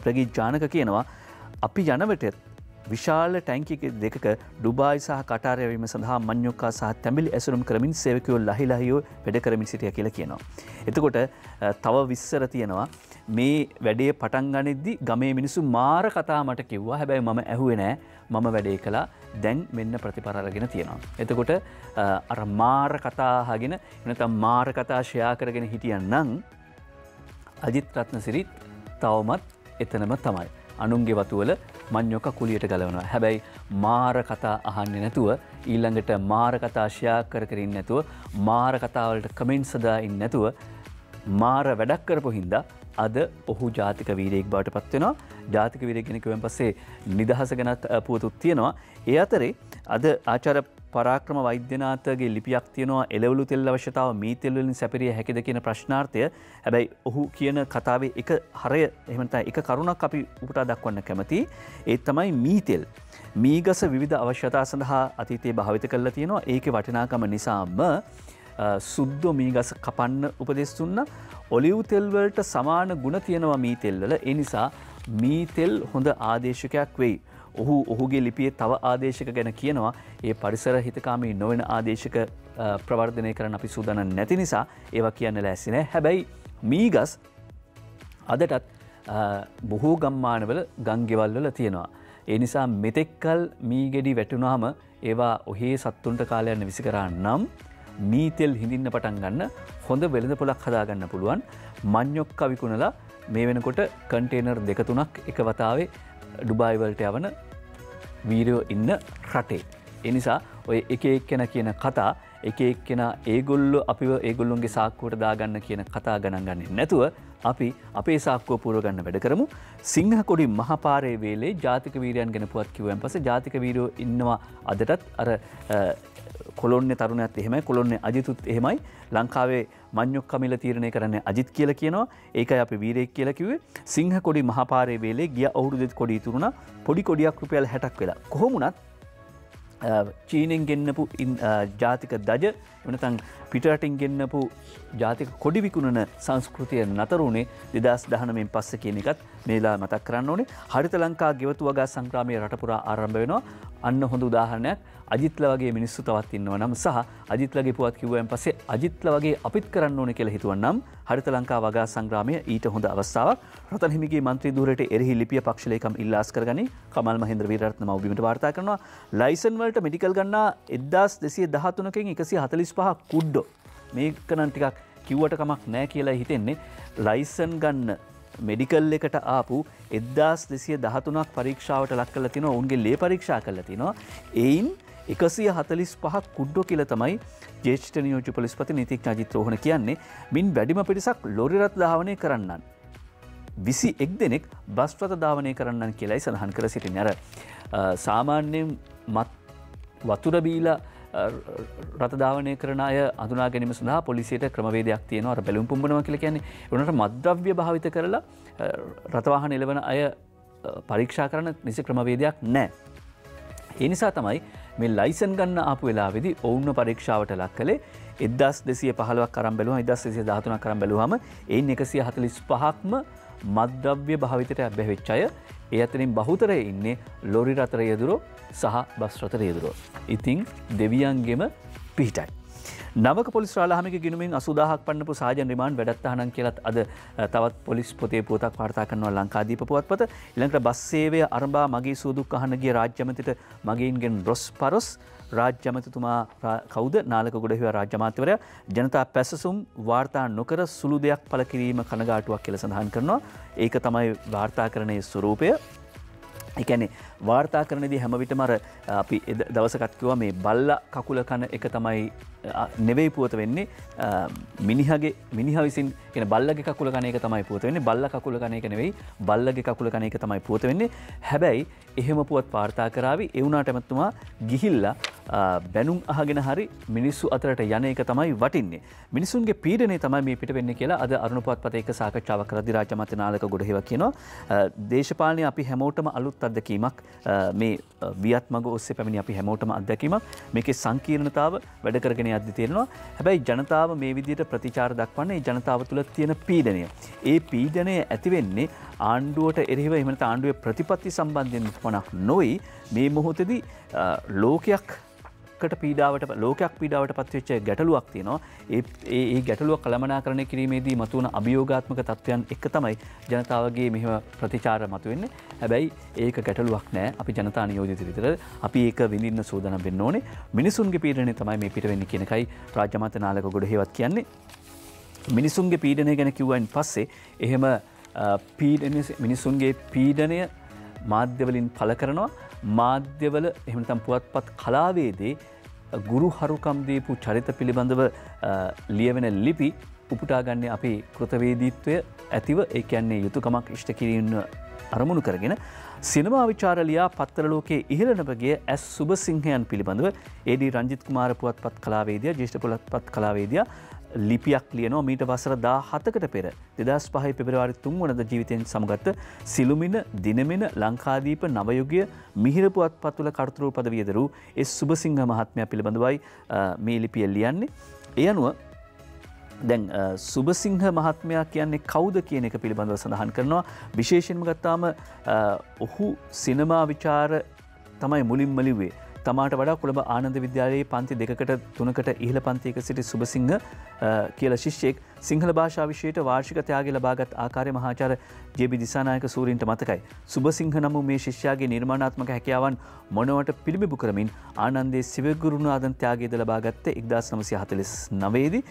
ප්‍රගීත් ජානක කියනවා අපි යනවිට විශාල ටැංකියක දෙකක ඩුබායි සහ කටාර් යවීම සඳහා මඤ්ඤොක්කා සහ තැඹිලි ඇසුරුම් කරමින් සේවකයෝ ලහිලහියෝ වැඩ කරමින් සිටියා කියලා කියනවා. එතකොට තව විස්තර තියෙනවා මේ වැඩේ පටන් ගනිද්දි ගමේ මිනිස්සු මාර කතා මට කිව්වා. හැබැයි මම ඇහුවේ නැහැ. මම වැඩේ කළා. දැන් මෙන්න ප්‍රතිඵල අරගෙන තියෙනවා. එතකොට අර මාර කතා අහගෙන නැත්නම් මාර කතා ෂෙයා කරගෙන හිටියනම් අජිත් රත්නසිරිත් තවමත් එතනම තමයි. අනුන්ගේ වතුවල මඤ්ඤොක්ක කුලියට ගලවනවා. හැබැයි මාර කතා අහන්නේ නැතුව ඊළඟට මාර කතා ෂෙයා කර කර ඉන්නේ නැතුව මාර කතා වලට කමෙන්ට්ස් දා ඉන්නේ නැතුව මාර වැඩක් කරපු හින්දා අද ඔහු ජාතික වීරයෙක් බවට පත් වෙනවා. ජාතික වීරයෙක් කෙනෙක් වෙන පස්සේ නිදහස ගැනත් පුවතුත් තියෙනවා. ඒ අතරේ අද ආචාර්ය පරාක්‍රම වෛද්‍යනාථගේ ලිපියක් තියෙනවා එළවලු තෙල් අවශ්‍යතාව මී තෙල් වලින් සැපිරිය හැකිද කියන ප්‍රශ්නාර්ථය. හැබැයි ඔහු කියන කතාවේ එක හරය එහෙම නැත්නම් එක කරුණක් අපි උපුටා දක්වන්න කැමතියි. ඒ තමයි මී තෙල්. මී ගස විවිධ අවශ්‍යතා සඳහා අතීතයේ භාවිත කරලා තියෙනවා. ඒකේ වටිනාකම නිසාම සුද්දෝ මී ගස කපන්න උපදෙස් දුන්නා. ඔලිව් තෙල් වලට සමාන ගුණ තියෙනවා මී තෙල් වල. ඒ නිසා මී තෙල් හොඳ ආදේශකයක් වෙයි. ඔහු ඔහුගේ ලිපියේ තව ආදේශක ගැන කියනවා. ඒ පරිසර හිතකාමී නොවන ආදේශක ප්‍රවර්ධනය කරන්න අපි සූදානම් නැති නිසා ඒවා කියන්න ලෑස්ති නැහැ. හැබැයි මී ගස් අදටත් බොහෝ ගම්මානවල ගංගෙවල් වල තියෙනවා. ඒ නිසා මෙතෙක්කල් මී ගෙඩි වැටුනහම ඒවා ඔහේ සත්තුන්ට කාලයන් විසි කරා නම් මීතෙල් හිඳින්න පටන් ගන්න හොඳ වෙළඳ පොලක් හදාගන්න පුළුවන්. මඤ්ඤොක්ක විකුණලා මේ වෙනකොට කන්ටේනර් දෙක තුනක් එක වතාවේ ඩුබායි වලට යවන වීරයෝ ඉන්න රටේ. ඒ නිසා ඔය එක එක්කෙනා කියන කතා එක එක්කෙනා ඒගොල්ලෝ අපිව ඒගොල්ලොන්ගේ සාක්කුවට දාගන්න කියන කතා ගණන් ගන්නේ නැතුව අපි අපේ සාක්කුව පුරව ගන්න වැඩ කරමු. සිංහකොඩි මහපාරේ වේලේ ජාතික වීරයන් ගැන පුවත් කිව්වන් පස්සේ ජාතික වීරයෝ ඉන්නවා අදටත්. අර කොළොන්නේ තරුණයත් එහෙමයි, කොළොන්නේ අජිතුත් එහෙමයි. ලංකාවේ මඤ්ඤොක් කමිල තීරණය කරන්නේ අජිත් කියලා කියනවා. ඒකයි අපි වීරයෙක් කියලා කිව්වේ. සිංහකොඩි මහපාරේ වේලේ ගිය අවුරුද්දේ කොඩි ඉතුරුණා. පොඩි කොඩියක් රුපියල් හැටක් වෙලා. කොහොම වුණත් චීනෙන් ගෙන්නපු ජාතික දජ එවනතන් පිටරටින් ගෙන්නපු ජාතික කොඩි විකුණන සංස්කෘතිය නතර වුණේ දෙදහස් දහනවයෙන් පස්සේ කියන එකත් මේලා මතක් කරන්න ඕනේ. හරිත ලංකා ගෙවතු වගා සංග්‍රාමයේ රට පුරා ආරම්භ වෙනවා. අන්න හොඳ උදාහරණයක්. අජිත්ලා වගේ මිනිස්සු තවත් ඉන්නවා නම් සහ අජිත්ලාගේ පුවත් කිව්වයන් පස්සේ අජිත්ලා වගේ අපිත් කරන්න ඕනේ කියලා හිතුවනම් හරිත ලංකා වගා සංග්‍රාමය ඊට හොඳ අවස්ථාවක්. රතන හිමිගේ මන්ත්‍රී ධූරයට එරෙහි ලිපිය පක්ෂ ලේකම් ඉල්ලාස් කරගනි. කමල් මහේන්ද්‍ර වීරරත්න මව්බිමට වාර්තා කරනවා. ලයිසන් වලට මෙඩිකල් ගන්නා එක්දහස් දෙසිය දහතුනකින් එකසිය හතලිස් පහක් කුඩ්ඩෝ. මේක නම් ටිකක් කිව්වට කමක් නැහැ කියලා හිතෙන්නේ. ලයිසන් ගන්න මෙඩිකල් එකට ආපු එක්දහස් දෙසිය දහතුනක් පරීක්ෂාවට ලක් කරලා තිනවා. ඔවුන්ගේ ලේ පරීක්ෂා කරලා තිනවා. එයින් එකසිය හතලිස් පහක් කුඩ්ඩෝ කියලා තමයි ජ්‍යෙෂ්ඨ නියෝජ්‍ය පොලිස්පති නීතිඥ අජිත් රෝහණ කියන්නේ. මින් වැඩිම පිරිසක් ලොරි රථ ධාවනය කරන්නන් විසි එක් දෙනෙක් බස් රථ ධාවනය කරන්නන් කියලායි සඳහන් කර සිටින්නේ. අර සාමාන්‍යයෙන් මත් වතුර බීලා රථ ධාවනය කරන අය අඳුනා ගැනීම සඳහා පොලිසියට ක්‍රමවේදයක් තියෙනවා. අර බැලුම් පුම්බනවා කියලා කියන්නේ. ඒනට මත්ද්‍රව්‍ය භාවිත කරලා රථ වාහන එළවන අය පරීක්ෂා කරන නිසි ක්‍රමවේදයක් නැහැ. ඒ නිසා තමයි මේ ලයිසන් ගන්න ආපු වෙලාවේදී ඔවුන්ව පරීක්ෂාවට ලක් කළේ. එක්දහස් දෙසිය පහළොවක් අරන් බැලුවාම එක්දහස් දෙසිය දහතුනක් අරන් බැලුවාම ඒන් එකසිය හතලිස් පහක්ම මත්ද්‍රව්‍ය භාවිතයට ඇබ්බැහි වෙච්ච අය. ඒ අතරින් බහුතරය ඉන්නේ ලොරි රථ රියදුරෝ සහ බස් රථ රියදුරෝ. ඉතින් දෙවියන්ගෙම පිහිටයි. නවක පොලිස් රාලහාමික ගිණුමින් අසූදාහක් පන්නපු සාජන් රිමාන්ඩ් වැඩත් තහනම් කියලත් අද තවත් පොලිස් පොතේ පුවතක් වාර්තා කරනවා ලංකාදීප පුවත්පත. ඊළඟට බස් සේවය අරඹා මගේ සූදුක් අහන ගිය රාජ්‍ය අමතිට මගීන්ගෙන් රොස් පරොස්. රාජ්‍ය අමතිතුමා කවුද? නාලක ගොඩහිව රාජ්‍ය අමාත්‍යවරයා. ජනතා පැසසුම් වාර්තා නොකර සුළු දෙයක් පළ කිරීම කනගාටුවක් කියලා සඳහන් කරනවා. ඒක තමයි වාර්තා කරන්නේ ස්වරූපය. එකැනේ වාර්තා කරනදී හැම විටම අර අපි දවසකත් කිව්වා මේ බල්ලා කකුල කන එක තමයි නෙවෙයි පුවත වෙන්නේ. මිනිහගේ මිනිහා විසින් කියන බල්ලගේ කකුල කන එක තමයි පුවත වෙන්නේ. බල්ලා කකුල කන එක නෙවෙයි, බල්ලගේ කකුල කන එක තමයි පුවත වෙන්නේ. හැබැයි එහෙම පුවත් වාර්තා කරાવી. ඒ වුණාට එමත්තුමා ගිහිල්ලා බැනුම් අහගෙන හරි මිනිස්සු අතරට යන එක තමයි වටින්නේ. මිනිසුන්ගේ පීඩනය තමයි මේ පිට වෙන්නේ කියලා අද අරුණ පුවත්පතේ එක සාකච්ඡාවක් කරද්දී රාජ්‍ය අමාත්‍ය නාලක ගොඩහිව කියනවා දේශපාලනය අපි හැමෝටම අලුත් අත්දැකීමක්. මේ වියත්මග ඔස්සේ පැමිණි අපි හැමෝටම අත්දැකීමක්. මේකේ සංකීර්ණතාව වැඩ කරගෙන යද්දී තියෙනවා. හැබැයි ජනතාව මේ විදිහට ප්‍රතිචාර දක්වන්නේ ජනතාව තුළ තියෙන පීඩනය. ඒ පීඩනය ඇති වෙන්නේ ආණ්ඩුවට එරෙහිව එහෙම නැත්නම් ආණ්ඩුවේ ප්‍රතිපත්ති සම්බන්ධයෙන් පමණක් නොයි. මේ මොහොතේදී ලෝකයක් පීඩාවට ලෝකයක් පීඩාවට පත්වෙච්ච ගැටලුවක් තියෙනවා. ඒ ගැටලුව කළමනාකරණය කිරීමේදී මතුවන අභියෝගාත්මක තත්ත්වයන් එක තමයි ජනතාවගේ මෙහෙම ප්‍රතිචාර මතුවෙන්නේ. හැබැයි ඒක ගැටලුවක් නෑ. අපි ජනතා නියෝජිත විතර අපි ඒක විඳින්න සූදානම් වෙන්න ඕනේ. මිනිසුන්ගේ පීඩනය තමයි මේ පිට වෙන්නේ කියන එකයි රාජ්‍ය අමාත්‍ය නාලක ගොඩහිවත් කියන්නේ. මිනිසුන්ගේ පීඩනය ගැන කිව්වන් පස්සේ එහෙම මිනිසුන්ගේ පීඩනය මාධ්‍යවලින් පළ කරනවා. මාධ්‍යවල එහෙම නැත්නම් පුවත්පත් කලාවේදී ගුරු හරුකම් දීපු චරිත පිළිබඳව ලියවෙන ලිපි උපුටා ගන්න අපේ කෘතවේදීත්වය ඇතිව, ඒ කියන්නේ යුතුයකමක් ඉෂ්ට කිරීම අරමුණු කරගෙන සිනමා විචාරලියා පත්තර ලෝකයේ ඉහළනබගේ ඇස් සුබසිංහයන් පිළිබඳව ඒ.ඩී. රංජිත් කුමාර පුවත්පත් කලාවේදියා, ජ්‍යෙෂ්ඨ පුවත්පත් කලාවේදියා ලිපියක් ලියනවා. මීට වසර දාහතකට පෙර දෙදහස් පහේ පෙබරවාරි තුන්වනදා ජීවිතයෙන් සමගත්ත සිළුමින දිනමින ලංකාදීප නවයුගය මිහිර පුවත්පත් වල කර්තෘ පද වියදරු ඒ සුබසිංහ මහත්මයා පිළිබඳවයි මේ ලිපිය ලියන්නේ. ඒ අනුව දැන් සුබසිංහ මහත්මයා කියන්නේ කවුද කියන එක පිළිබඳව සඳහන් කරනවා. විශේෂයෙන්ම ගත්තාම ඔහු සිනමා විචාර තමයි මුලින්ම ලිව්වේ. තමාට වඩා කොළඹ ආනන්ද විද්‍යාලයේ පන්ති දෙකකට තුනකට ඉහළ පන්තියක සිටි සුබසිංහ කියලා ශිෂ්‍යෙක් සිංහල භාෂා විෂයට වාර්ෂික ත්‍යාගය ලබාගත් ආකාරය මහාචාර්ය ජේ බී දිසානායක සූරීන්ට මතකයි. සුබසිංහ නම් මේ ශිෂ්‍යයාගේ නිර්මාණාත්මක හැකියාවන් මොනවට පිළිඹු කරමින් ආනන්දේ සිවගුරුනාදන් ත්‍යාගයද ලබාගත්තේ එක්දාස් නවසිය හතළිස් නවය දී.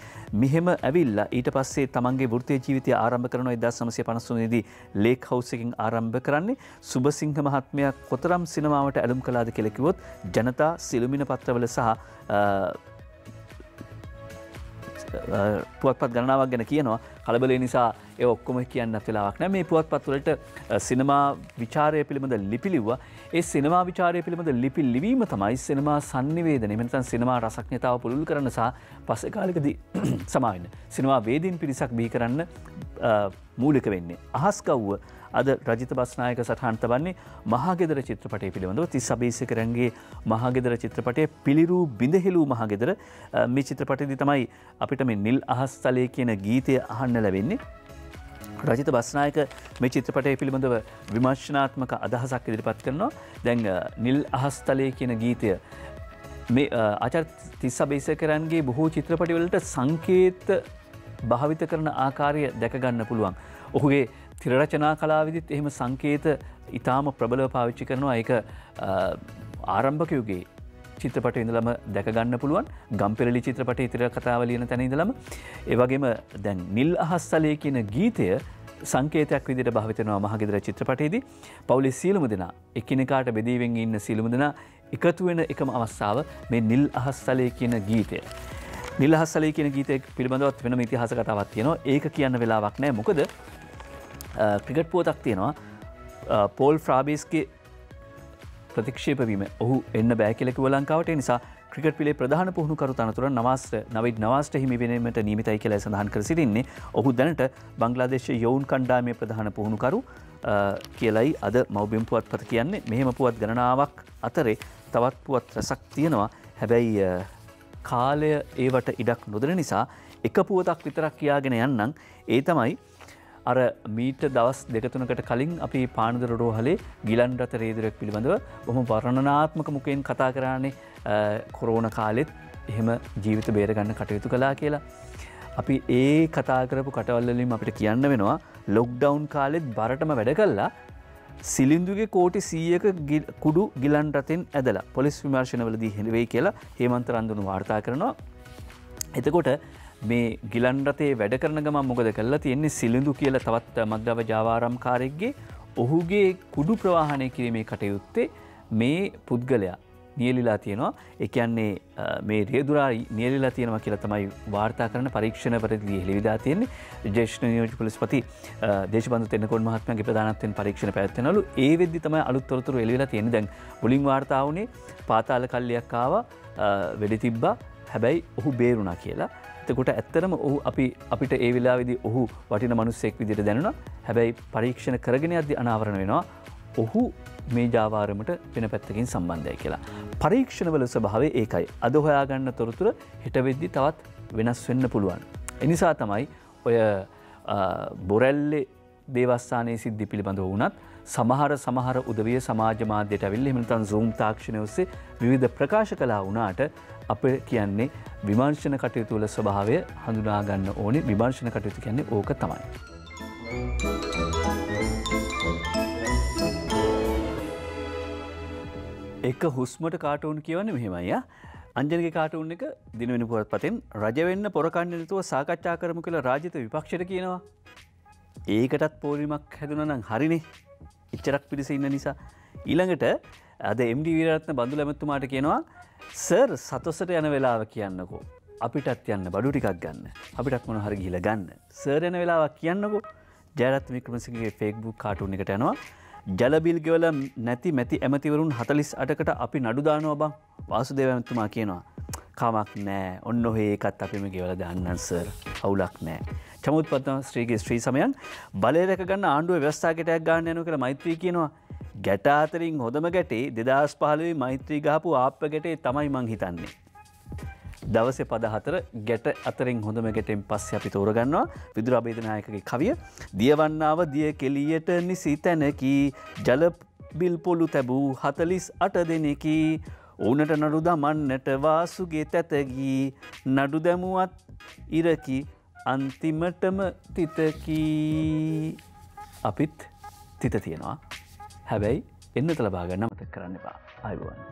මෙහෙම ඇවිල්ලා ඊට පස්සේ තමන්ගේ වෘත්තීය ජීවිතය ආරම්භ කරන එක්දාස් නවසිය පනස් තුන දී ලේක් හවුස් එකකින් ආරම්භ කරන්නේ. සුබසිංහ මහත්මයා කොතරම් සිනමාවට ඇලුම් කළාද කියලා කිව්වොත් ජනතා සිළුමිණ පත්‍රවල සහ පුවත්පත් ගණනාවක් ගැන කියනවා. කලබලේ නිසා ඒ ඔක්කොම කියන්නත් වෙලාවක් නැහැ. මේ පුවත්පත් වලට සිනමා විචාරය පිළිබඳ ලිපි ලිව්වා. ඒ සිනමා විචාරය පිළිබඳ ලිපි ලිවීම තමයි සිනමා සංනිවේදනය. එහෙම නැත්නම් සිනමා රසඥතාව පුළුල් කරන සහ පස්සේ කාලෙකදී සමා වෙන සිනමා වේදීන් පිරිසක් බිහි කරන්න මූලික වෙන්නේ. අහස්කව්ව අද රජිත බස්නායක සටහන් තබන්නේ මහගෙදර චිත්‍රපටය පිළිබඳව. තිස් අබේසේකරන්ගේ මහගෙදර චිත්‍රපටය පිළිරූ බිඳහෙළූ මහගෙදර. මේ චිත්‍රපටයේදී තමයි අපිට මේ නිල් අහස්තලයේ කියන ගීතය අහන්න ලැබෙන්නේ. රජිත බස්නායක මේ චිත්‍රපටය පිළිබඳව විමර්ශනාත්මක අදහසක් ඉදිරිපත් කරනවා. දැන් නිල් අහස්තලයේ කියන ගීතය මේ ආචාර්ය තිස් අබේසේකරන්ගේ බොහෝ චිත්‍රපටිවලට සංකේත භාවිත කරන ආකාරය දැක ගන්න පුළුවන්. ඔහුගේ තිරරචනා කලාවිදිත් එහෙම සංකේත ඉතාම ප්‍රබලව පාවිච්චි කරනවා. ඒක ආරම්භක යුගයේ චිත්‍රපටයේ ඉඳලම දැක ගන්න පුළුවන්. ගම්පෙරළි චිත්‍රපටයේ තිර කතාව ලියන තැන ඉඳලම. ඒ වගේම දැන් නිල් අහස්තලයේ කියන ගීතය සංකේතයක් විදිහට භාවිත වෙනවා මහගෙදර චිත්‍රපටයේදී. පවුලේ සියලුම දෙනා එකිනෙකාට බෙදීවෙන් ඉන්න සියලුම දෙනා එකතු වෙන එකම අවස්ථාව මේ නිල් අහස්තලයේ කියන ගීතය. නිල් අහස්තලයේ කියන ගීතය පිළිබඳවත් වෙනම ඉතිහාස කතාවක් තියෙනවා. ඒක කියන්න වෙලාවක් නැහැ. මොකද ක්‍රිකට් පුවතක් තියෙනවා පෝල් ෆ්‍රාබිස්ගේ ප්‍රතික්ෂේප වීම. ඔහු එන්න බෑ කියලා කිව්ව ලංකාවට. ඒ නිසා ක්‍රිකට් පිලේ ප්‍රධාන පුහුණුකරු තනතුර නවාස්ට නවීඩ් නවාස්ට හිමි වෙනීමට නියමිතයි කියලා සඳහන් කර සිටින්නේ. ඔහු දැනට බංග්ලාදේශ යොවුන් කණ්ඩායමේ ප්‍රධාන පුහුණුකරු කියලයි අද මව්බිම් පුවත්පත කියන්නේ. මෙහෙම පුවත් ගණනාවක් අතරේ තවත් පුවත් රසක් තියෙනවා. හැබැයි කාලය ඒවට ඉඩක් නොදෙන නිසා එක පුවතක් විතරක් කියාගෙන යන්නම්. ඒ තමයි අර මීට දවස් දෙකතුනකට කලින් අපි පානදුර රෝහලේ ගිලන් රථ රේදුරෙක් පිළිබඳව බොහොම වර්ණනාත්මක මුකයෙන් කතා කරන්නේ කොරෝනා කාලෙත් එහෙම ජීවිත බේරගන්න කටයුතු කළා කියලා. අපි ඒ කතා කරපු කටවල් වලින් අපිට කියන්න වෙනවා ලොක්ඩවුන් කාලෙත් බරටම වැඩ කළා. සිලින්දුගේ කෝටි සීයක කුඩු ගිලන් රතෙන් ඇදලා පොලිස් විමර්ශනවලදී හෙළවෙයි කියලා හේමන්ත රන්දුන වාර්තා කරනවා. එතකොට මේ ගිලන් රතේ වැඩ කරන ගමන් මොකද කරලා තියෙන්නේ? සිලිඳු කියලා තවත් මද්දව ජාවාරම්කාරයෙක්ගේ ඔහුගේ කුඩු ප්‍රවාහණය කිරීමේ කටයුත්තේ මේ පුද්ගලයා නියැලිලා තියෙනවා. ඒ කියන්නේ මේ රේදුරා නියැලිලා තියෙනවා කියලා තමයි වාර්තා කරන පරීක්ෂණ පරිදි හෙළිවිලා තියෙන්නේ. ජේෂ්ඨ නියෝජ්‍ය පොලිස්පති දේශබන්දු තෙන්නකෝන් මහත්මයාගේ ප්‍රධානත්වයෙන් පරීක්ෂණ පැවැත්වෙනවලු. ඒ වෙද්දි තමයි අලුත් තොරතුරු එළිවිලා තියෙන්නේ. දැන් මුලින් වාර්තා වුණේ පාතාල කල්ලියක් ආවා වෙඩි තිබ්බා හැබැයි ඔහු බේරුණා කියලා. එතකොට ඇත්තරම ඔහු අපි අපිට ඒ වෙලාවේදී ඔහු වටින මිනිස්සෙක් විදිහට දැනුණා. හැබැයි පරීක්ෂණ කරගෙන යද්දී අනාවරණ වෙනවා ඔහු මේ ජාවාරමට වෙන පැත්තකින් සම්බන්ධයි කියලා. පරීක්ෂණවල ස්වභාවය ඒකයි. අද හොයාගන්න තොරතුරු හිට වෙද්දී තවත් වෙනස් වෙන්න පුළුවන්. ඒ නිසා තමයි ඔය බොරැල්ලේ දේවස්ථානයේ සිද්ධි පිළිබඳව වුණත් සමහර සමහර උදවිය සමාජ මාධ්‍යයට අවිල්ල එහෙම නැත්නම් Zoom තාක්ෂණය ඔස්සේ විවිධ ප්‍රකාශ කළා වුණාට අප කියන්නේ විමර්ශන කටයුතු වල ස්වභාවය හඳුනා ගන්න ඕනේ. විමර්ශන කටයුතු කියන්නේ ඕක තමයි. එක හුස්මට කාටුන් කියවන්නේ මෙහෙමයි ආ. අංජනගේ කාටුන් එක දිනවෙන පුවත්පතෙන් රජ වෙන්න පොර කන්නේ නැතුව සාකච්ඡා කරමු කියලා රාජිත විපක්ෂයට කියනවා. ඒකටත් පොලිමක් හැදුණා නම් හරිනේ. එච්චරක් පිළිස ඉන්න නිසා ඊළඟට අද එම් ඩී වීරරත්න බඳුල ඇමතුමාට කියනවා සර් සතොසට යන වෙලාව කියන්නකෝ. අපිටත් යන්න බඩු ටිකක් ගන්න. අපිටත් මොන හරි ගිහිල්ලා ගන්න. සර් යන වෙලාවක් කියන්නකෝ. ජයරත්න වික්‍රමසිංහගේ Facebook කාටුන් එකට යනවා. ජල බිල් ගෙවලා නැති මැති ඇමතිවරුන් හතළිස් අටකට අපි නඩු දානවා බං. වාසුදේව ඇමතුමා කියනවා. කමක් නෑ. ඔන්න ඔහේ ඒකත් අපිම ගෙවලා දාන්නම් සර්. අවුලක් නෑ. චමුත් පද්මශ්‍රීගේ ශ්‍රී සමයන් බලය රැක ගන්න ආණ්ඩුවේ ව්‍යවස්ථාකයටයක් ගන්න යනවා කියලා මෛත්‍රී කියනවා. ගැට අතරින් හොඳම ගැටේ දෙදස් පහළවේ මෛත්‍රී ගහපු ආප්ප ගැටේ තමයි මං හිතන්නේ. දවසේ පද හතර ගැට අතරින් හොඳම ගැටෙන් පස්සේ අපි තෝරගන්නවා විදුර අබේදනායකගේ කවිය දියවන්නාව දිය කෙලියට නිසි තැනකි ජල බිල් පොළු තැබූ හතලිස් අට දෙනෙකි ඕනට නඩු දමන්නට වාසුගේ තැතගී නඩු දැමුවත් ඉරකි අන්තිමටම තිතකී අපිත් තිත තියෙනවා. හැබැයි එන්නත ලබා ගන්න මතක කරන්න එපා. ආයුබෝවන්.